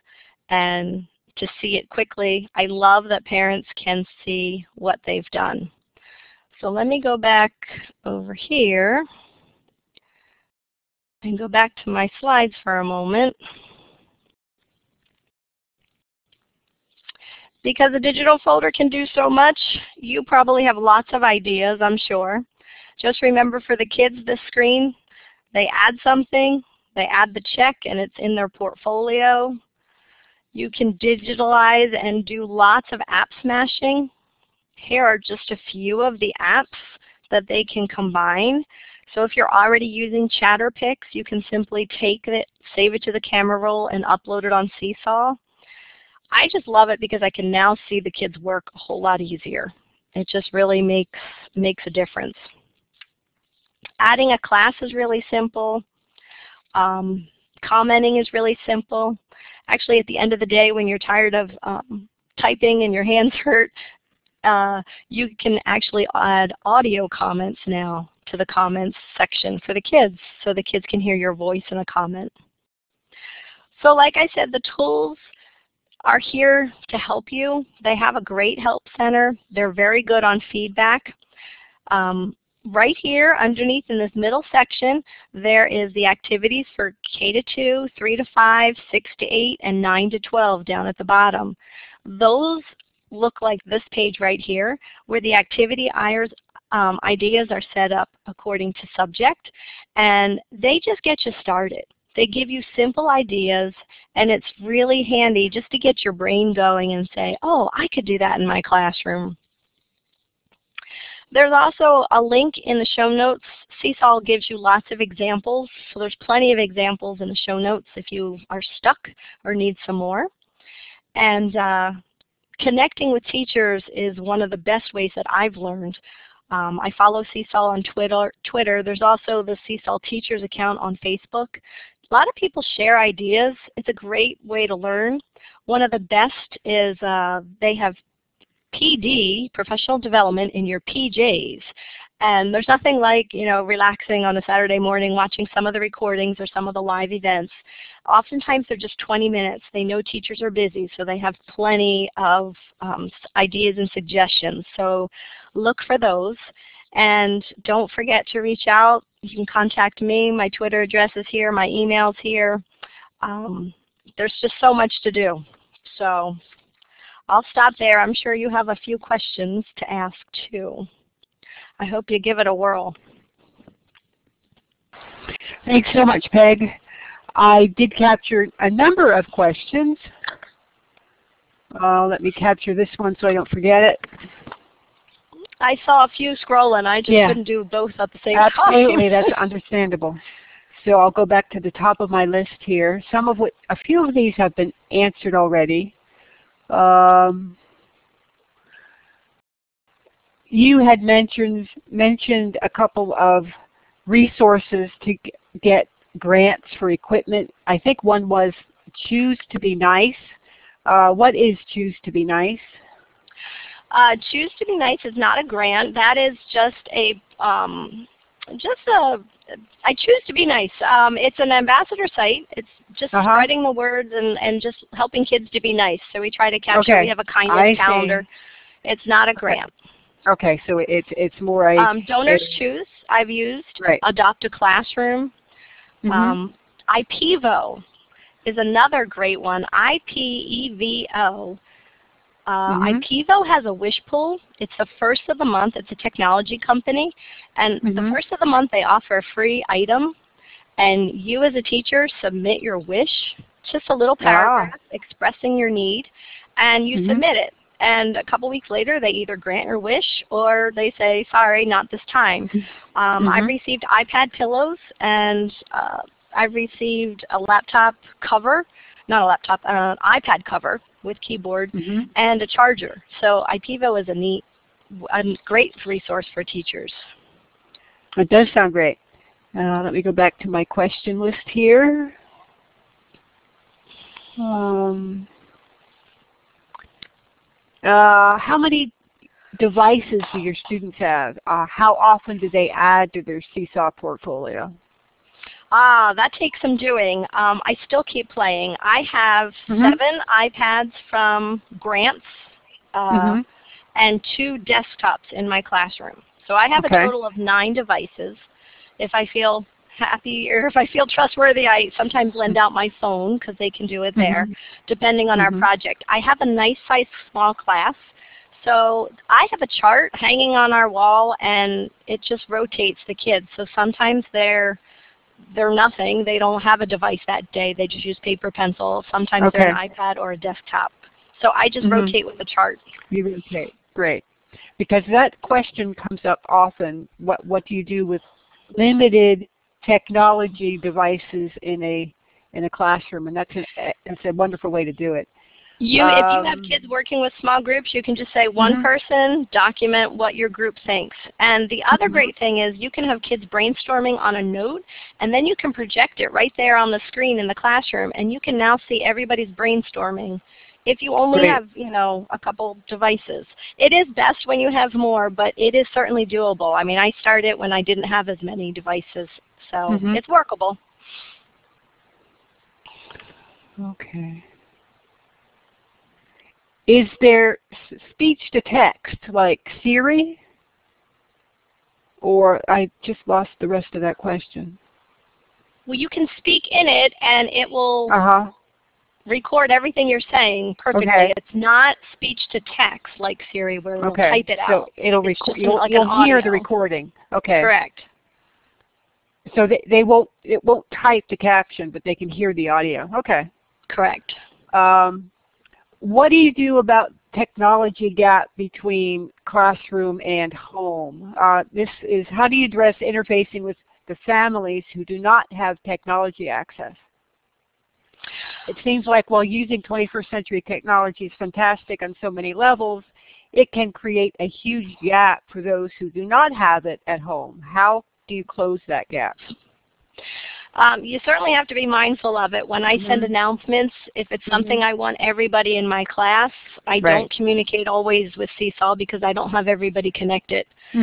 and to see it quickly. I love that parents can see what they've done. So let me go back over here and go back to my slides for a moment, because a digital folder can do so much. You probably have lots of ideas, I'm sure. Just remember, for the kids, this screen, they add something, they add the check, and it's in their portfolio. You can digitalize and do lots of app smashing. Here are just a few of the apps that they can combine. So if you're already using Chatterpix, you can simply take it, save it to the camera roll, and upload it on Seesaw. I just love it because I can now see the kids' work a whole lot easier. It just really makes a difference. Adding a class is really simple. Commenting is really simple. Actually, at the end of the day, when you're tired of typing and your hands hurt, you can actually add audio comments now to the comments section for the kids, so the kids can hear your voice in a comment. So like I said, the tools are here to help you. They have a great help center. They're very good on feedback. Right here underneath in this middle section, there is the activities for K to 2, 3 to 5, 6 to 8, and 9 to 12 down at the bottom. Those look like this page right here, where the activity ideas are set up according to subject, and they just get you started. They give you simple ideas, and it's really handy just to get your brain going and say, oh, I could do that in my classroom. There's also a link in the show notes. Seesaw gives you lots of examples, so there's plenty of examples in the show notes if you are stuck or need some more. And connecting with teachers is one of the best ways that I've learned. I follow Seesaw on Twitter. There's also the Seesaw Teachers account on Facebook. A lot of people share ideas. It's a great way to learn. One of the best is they have PD, professional development, in your PJs. And there's nothing like, you know, relaxing on a Saturday morning, watching some of the recordings or some of the live events. Oftentimes they're just 20 minutes. They know teachers are busy, so they have plenty of ideas and suggestions. So look for those. And don't forget to reach out. You can contact me. My Twitter address is here. My email's here. There's just so much to do. So I'll stop there. I'm sure you have a few questions to ask too. I hope you give it a whirl. Thanks so much, Peg. I did capture a number of questions. Let me capture this one so I don't forget it. I saw a few scrolling. I just couldn't do both at the same time. Absolutely, that's understandable. So I'll go back to the top of my list here. A few of these have been answered already. You had mentioned a couple of resources to get grants for equipment. I think one was Choose to Be Nice. What is Choose to Be Nice? Choose to Be Nice is not a grant. That is just a I Choose to Be Nice. It's an ambassador site. It's just spreading the words and just helping kids to be nice. So we try to capture. We have a kindness calendar. It's not a grant. Okay, so it's more a Donor's Choose. I've used Adopt a Classroom. IPEVO is another great one. IPEVO. IPEVO has a wish pool. It's the first of the month. It's a technology company. And the first of the month they offer a free item. And you as a teacher submit your wish, just a little paragraph expressing your need, and you submit it. And a couple weeks later they either grant your wish or they say, sorry, not this time. I received iPad pillows and I've received a laptop cover, not a laptop, an iPad cover with keyboard and a charger. So IPEVO is a great resource for teachers. It does sound great. Let me go back to my question list here. How many devices do your students have? How often do they add to their Seesaw portfolio? That takes some doing. I still keep playing. I have 7 iPads from grants and 2 desktops in my classroom. So I have a total of 9 devices. If I feel happy or if I feel trustworthy, I sometimes lend out my phone because they can do it there, depending on our project. I have a nice size small class. So I have a chart hanging on our wall, and it just rotates the kids. So sometimes they're nothing. They don't have a device that day. They just use paper, pencil. Sometimes they're an iPad or a desktop. So I just rotate with the chart. You rotate. Great. Because that question comes up often. What do you do with limited technology devices in a classroom? And that's it's a wonderful way to do it. If you have kids working with small groups, you can just say one person, document what your group thinks. And the other great thing is you can have kids brainstorming on a note, and then you can project it right there on the screen in the classroom, and you can now see everybody's brainstorming. If you only have, you know, a couple devices. It is best when you have more, but it is certainly doable. I mean, I started when I didn't have as many devices, so it's workable. Okay. Is there speech to text like Siri? Or I just lost the rest of that question. Well, you can speak in it, and it will record everything you're saying perfectly. It's not speech to text like Siri where we'll type it out. So it'll you'll hear the recording. Okay. Correct. So it won't type the caption, but they can hear the audio. Okay. Correct. What do you do about technology gap between classroom and home? This is how do you address interfacing with the families who do not have technology access? It seems like while using 21st century technology is fantastic on so many levels, it can create a huge gap for those who do not have it at home. How do you close that gap? You certainly have to be mindful of it. When I send announcements, if it's something I want everybody in my class, I don't communicate always with Seesaw because I don't have everybody connected. So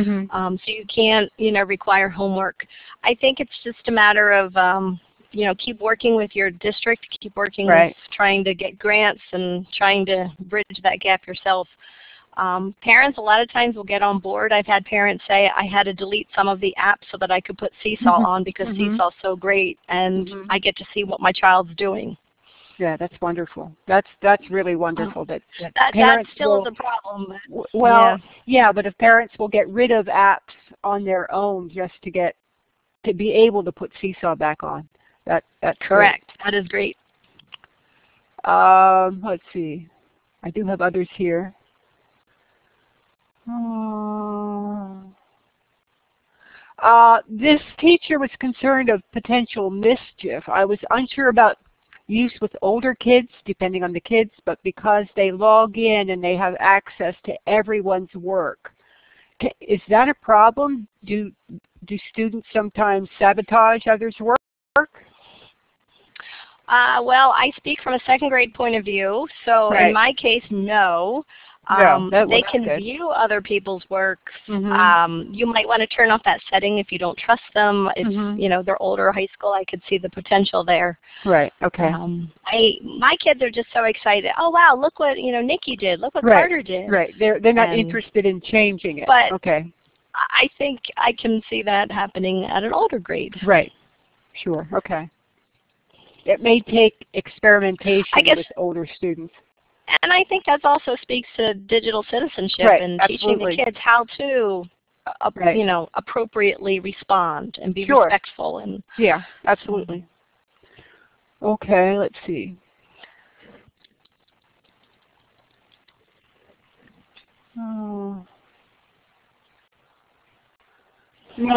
you can't, you know, require homework. I think it's just a matter of you know, keep working with your district, keep working with trying to get grants and trying to bridge that gap yourself. Parents a lot of times will get on board. I've had parents say, I had to delete some of the apps so that I could put Seesaw on because Seesaw's so great, and I get to see what my child's doing. Yeah, that's wonderful. That's really wonderful. That still is a problem. Well, yeah, but if parents will get rid of apps on their own just to be able to put Seesaw back on. That's correct. Great. That is great. Let's see. I do have others here. This teacher was concerned of potential mischief. I was unsure about use with older kids, depending on the kids, but because they log in and they have access to everyone's work. Is that a problem? Do students sometimes sabotage others' work? Well, I speak from a second grade point of view, so in my case, no. They can view other people's work. You might want to turn off that setting if you don't trust them. If you know they're older, high school, I could see the potential there. Right. Okay. My kids are just so excited. Oh wow, look what Nikki did. Look what Carter did. Right. They're not interested in changing it. But I think I can see that happening at an older grade. Right. Sure. Okay. It may take experimentation with older students. And I think that also speaks to digital citizenship and teaching the kids how to, you know, appropriately respond and be respectful. And yeah, absolutely. Okay, let's see.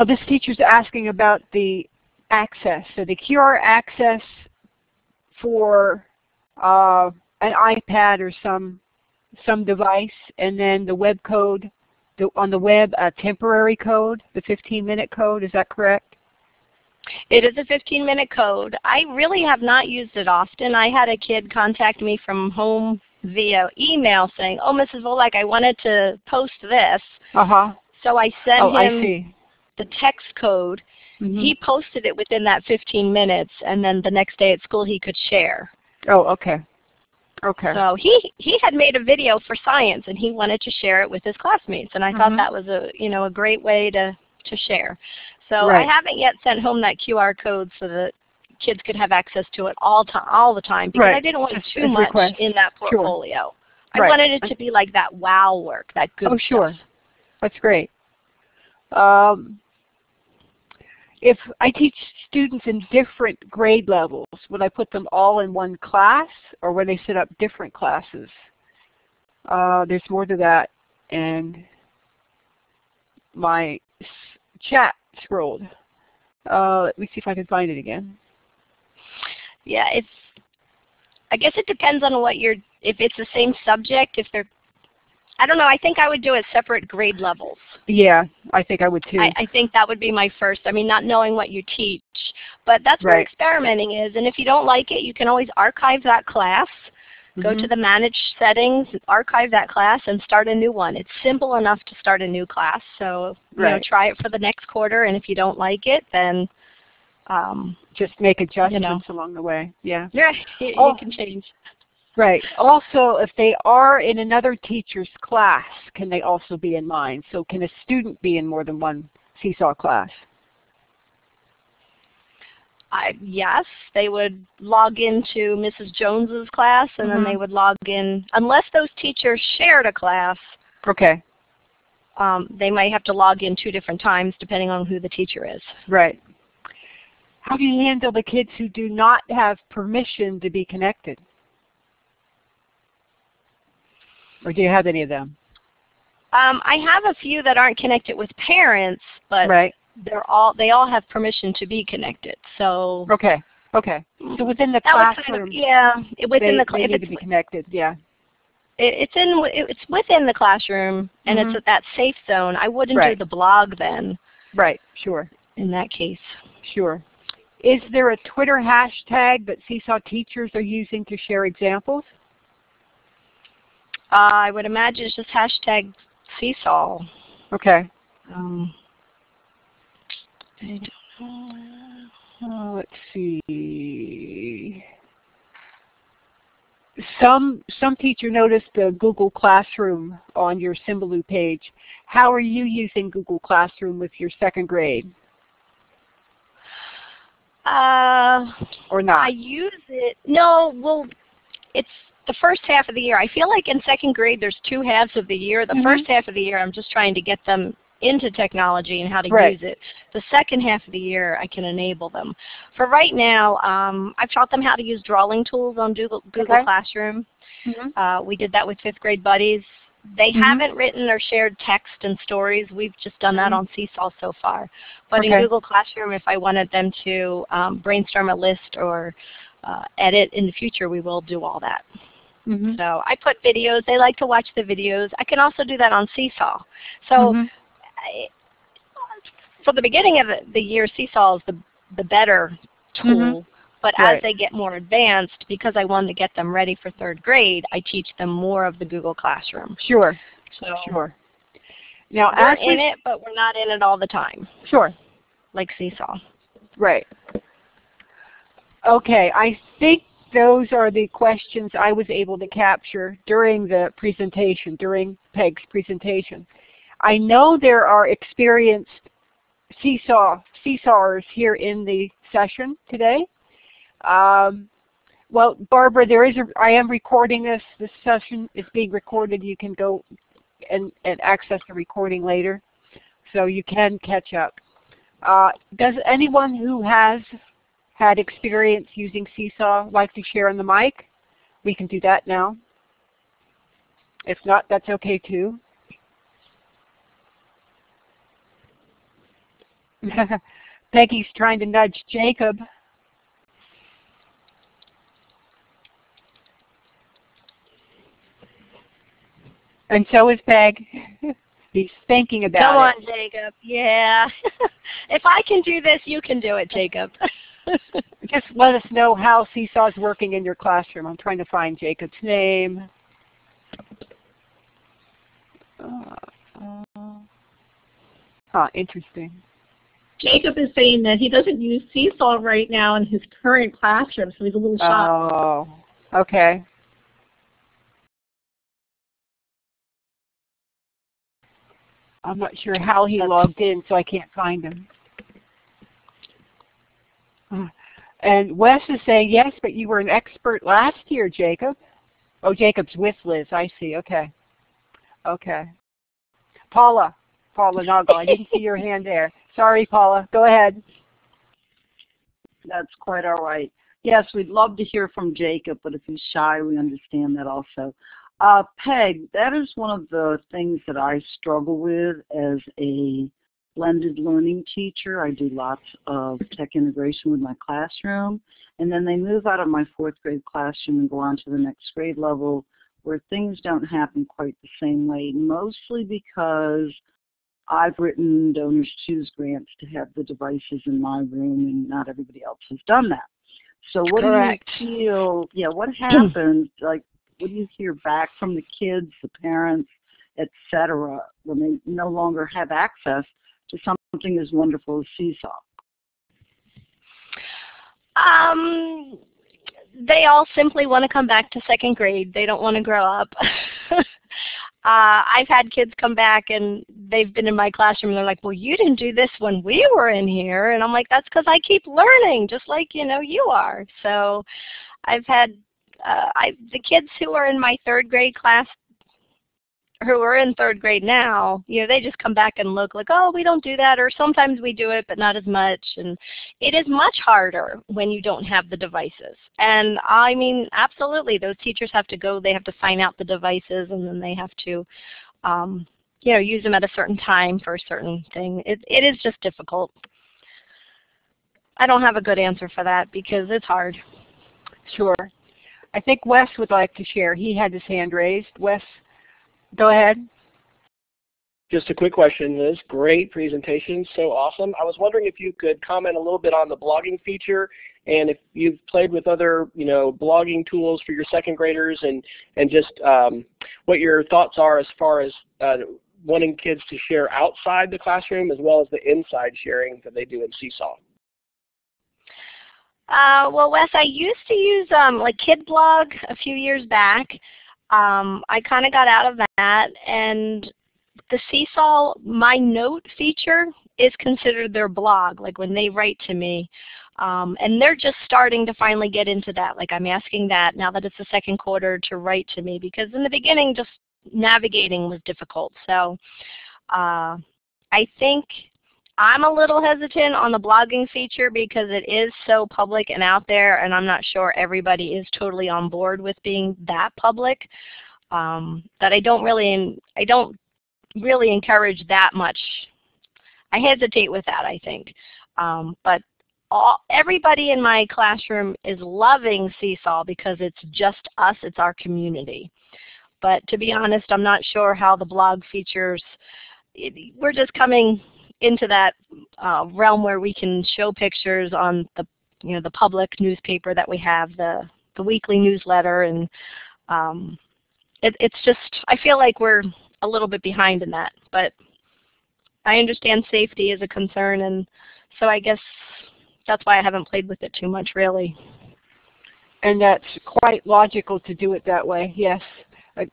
This teacher's asking about the access. So the QR access for an iPad or some device, and then the web code, on the web, a temporary code, the 15-minute code, is that correct? It is a 15-minute code. I really have not used it often. I had a kid contact me from home via email saying, oh, Mrs. Volak, I wanted to post this. So I sent him the text code. He posted it within that 15 minutes, and then the next day at school he could share. Oh, okay. Okay. So he had made a video for science, and he wanted to share it with his classmates, and I thought that was a a great way to share. So I haven't yet sent home that QR code so that kids could have access to it all the time, because I didn't want too much in that portfolio. I wanted it to be like that wow work, that good stuff. That's great. If I teach students in different grade levels, would I put them all in one class, or would they set up different classes? There's more to that, and my chat scrolled. Let me see if I can find it again. Yeah, it's. I guess it depends on what you're. If it's the same subject, if they're. I don't know. I think I would do it separate grade levels. Yeah, I think I would too. I think that would be my first. I mean, not knowing what you teach, but that's what experimenting is. And if you don't like it, you can always archive that class. Go to the manage settings, archive that class, and start a new one. It's simple enough to start a new class. So you know, try it for the next quarter, and if you don't like it, then just make adjustments along the way. Yeah. Yeah. You can change. Right. Also, if they are in another teacher's class, can they also be in mine? So can a student be in more than one Seesaw class? Yes, they would log into Mrs. Jones's class, and then they would log in, unless those teachers shared a class. Okay. They might have to log in two different times depending on who the teacher is. Right. How do you handle the kids who do not have permission to be connected? Or do you have any of them? I have a few that aren't connected with parents, but they all have permission to be connected. So okay. So within the classroom, they need to be connected. Yeah. It's within the classroom, and it's at that safe zone. I wouldn't do the blog then. Right. Sure. In that case. Sure. Is there a Twitter hashtag that Seesaw teachers are using to share examples? I would imagine it's just hashtag Seesaw. Okay. I don't know. Let's see. Some teacher noticed the Google Classroom on your Symbaloo page. How are you using Google Classroom with your second grade? Or not? I use it. No, well, it's the first half of the year. I feel like in second grade there's two halves of the year. The first half of the year I'm just trying to get them into technology and how to use it. The second half of the year I can enable them. For right now, I've taught them how to use drawing tools on Google Classroom. We did that with fifth grade buddies. They haven't written or shared text and stories. We've just done that on Seesaw so far. But in Google Classroom, if I wanted them to brainstorm a list or edit in the future, we will do all that. So I put videos. They like to watch the videos. I can also do that on Seesaw. So for the beginning of the year, Seesaw is the better tool. But as they get more advanced, because I wanted to get them ready for third grade, I teach them more of the Google Classroom. Sure. So now, we're in it, but we're not in it all the time. Sure. Like Seesaw. Right. Okay. I think those are the questions I was able to capture during the presentation, during Peg's presentation. I know there are experienced Seesawers here in the session today. Well, Barbara, I am recording this. This session is being recorded. You can go and access the recording later, so you can catch up. Does anyone who has had experience using Seesaw like to share on the mic? We can do that now. If not, that's okay too. Peggy's trying to nudge Jacob. And so is Peg. He's thinking about it. Come on, Jacob. Yeah. If I can do this, you can do it, Jacob. Just let us know how Seesaw's working in your classroom. I'm trying to find Jacob's name. Interesting. Jacob is saying that he doesn't use Seesaw right now in his current classroom, so he's a little shocked. Oh, okay. I'm not sure how he logged in, so I can't find him. And Wes is saying, yes, but you were an expert last year, Jacob. Oh, Jacob's with Liz. I see. Okay. Okay. Paula Nagel, I didn't see your hand there. Sorry, Paula. Go ahead. That's quite all right. Yes, we'd love to hear from Jacob, but if he's shy, we understand that also. Peg, that is one of the things that I struggle with as a blended learning teacher. I do lots of tech integration with my classroom, and then they move out of my 4th grade classroom and go on to the next grade level where things don't happen quite the same way, mostly because I've written Donor's Choose grants to have the devices in my room, and not everybody else has done that. So what do you feel, what happens, like, what do you hear back from the kids, the parents, etc., when they no longer have access to something as wonderful as Seesaw? They all simply want to come back to 2nd grade. They don't want to grow up. I've had kids come back and they've been in my classroom and they're like, well, you didn't do this when we were in here. And I'm like, that's because I keep learning, just like you are. So I've had the kids who are in my 3rd grade class, who are in 3rd grade now, they just come back and look like, oh, we don't do that, or sometimes we do it, but not as much. And it is much harder when you don't have the devices. And I mean, absolutely, those teachers have to go, they have to sign out the devices, and then they have to, use them at a certain time for a certain thing. It is just difficult. I don't have a good answer for that because it's hard. Sure. I think Wes would like to share. He had his hand raised. Wes, go ahead. Just a quick question, Liz. Great presentation. So awesome. I was wondering if you could comment a little bit on the blogging feature, and if you've played with other, blogging tools for your 2nd graders, and just what your thoughts are as far as wanting kids to share outside the classroom as well as the inside sharing that they do in Seesaw. Well, Wes, I used to use like KidBlog a few years back. I kind of got out of that, and the Seesaw My Note feature is considered their blog, like when they write to me. And they're just starting to finally get into that. Like I'm asking that now that it's the 2nd quarter to write to me, because in the beginning just navigating was difficult. So I think I'm a little hesitant on the blogging feature because it is so public and out there, and I'm not sure everybody is totally on board with being that public. That I don't really encourage that much. I hesitate with that, I think. But everybody in my classroom is loving Seesaw because it's just us, it's our community. But to be honest, I'm not sure how the blog features, we're just coming into that realm where we can show pictures on the the public newspaper that we have, the weekly newsletter, and it's just, I feel like we're a little bit behind in that, but I understand safety is a concern, and so I guess that's why I haven't played with it too much, really. And that's quite logical to do it that way, yes.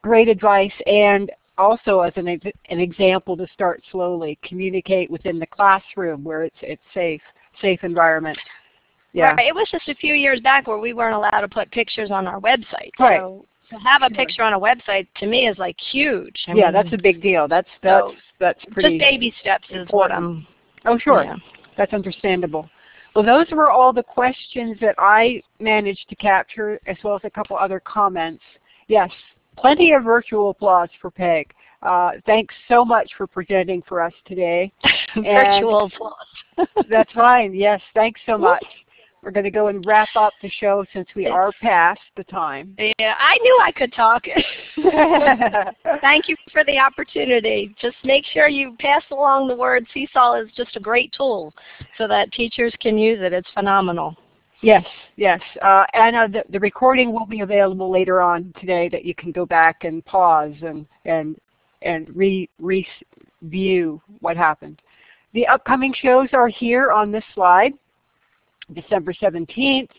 Great advice, and also as an example to start slowly, communicate within the classroom where it's safe environment. Yeah. Right. It was just a few years back where we weren't allowed to put pictures on our website. Right. So to have a picture on a website to me is like huge. I mean, that's a big deal. That's pretty. Just baby steps is what I'm. Oh sure, yeah. That's understandable. Well, those were all the questions that I managed to capture, as well as a couple other comments. Yes. Plenty of virtual applause for Peg. Thanks so much for presenting for us today. Virtual applause. That's fine. Yes, thanks so much. We're going to go and wrap up the show since we are past the time. Yeah, I knew I could talk. Thank you for the opportunity. Just make sure you pass along the word. Seesaw is just a great tool so that teachers can use it. It's phenomenal. Yes, yes. Anna, the recording will be available later on today that you can go back and pause and review what happened. The upcoming shows are here on this slide. December 17th,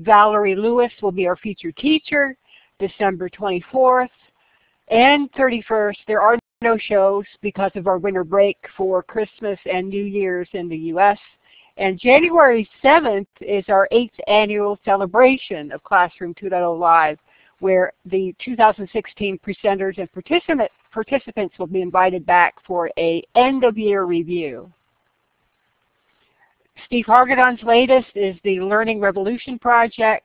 Valerie Lewis will be our featured teacher. December 24th and 31st, there are no shows because of our winter break for Christmas and New Year's in the U.S. And January 7th is our 8th annual celebration of Classroom 2.0 Live, where the 2016 presenters and participants will be invited back for an end-of-year review. Steve Hargadon's latest is the Learning Revolution Project.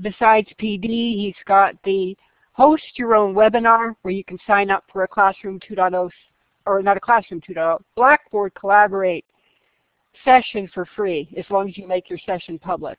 Besides PD, he's got the Host Your Own Webinar, where you can sign up for a Classroom 2.0, or not a Classroom 2.0, Blackboard Collaborate session for free, as long as you make your session public.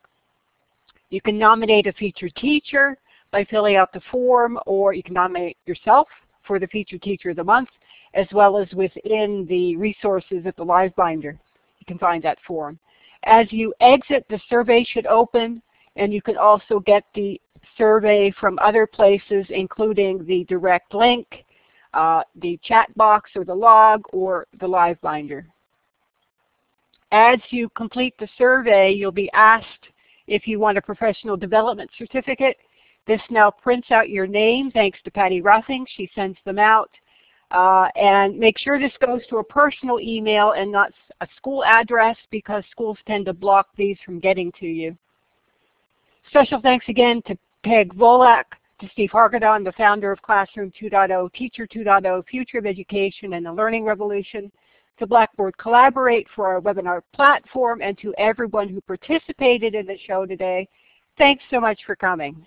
You can nominate a featured teacher by filling out the form, or you can nominate yourself for the Featured Teacher of the Month, as well as within the resources at the LiveBinder. Can find that form. As you exit, the survey should open, and you can also get the survey from other places, including the direct link, the chat box or the log, or the LiveBinder. As you complete the survey, you'll be asked if you want a professional development certificate. This now prints out your name, thanks to Patty Ruffing. She sends them out. And make sure this goes to a personal email and not a school address, because schools tend to block these from getting to you. Special thanks again to Peg Volak, to Steve Hargadon, the founder of Classroom 2.0, Teacher 2.0, Future of Education, and the Learning Revolution, to Blackboard Collaborate for our webinar platform, and to everyone who participated in the show today. Thanks so much for coming.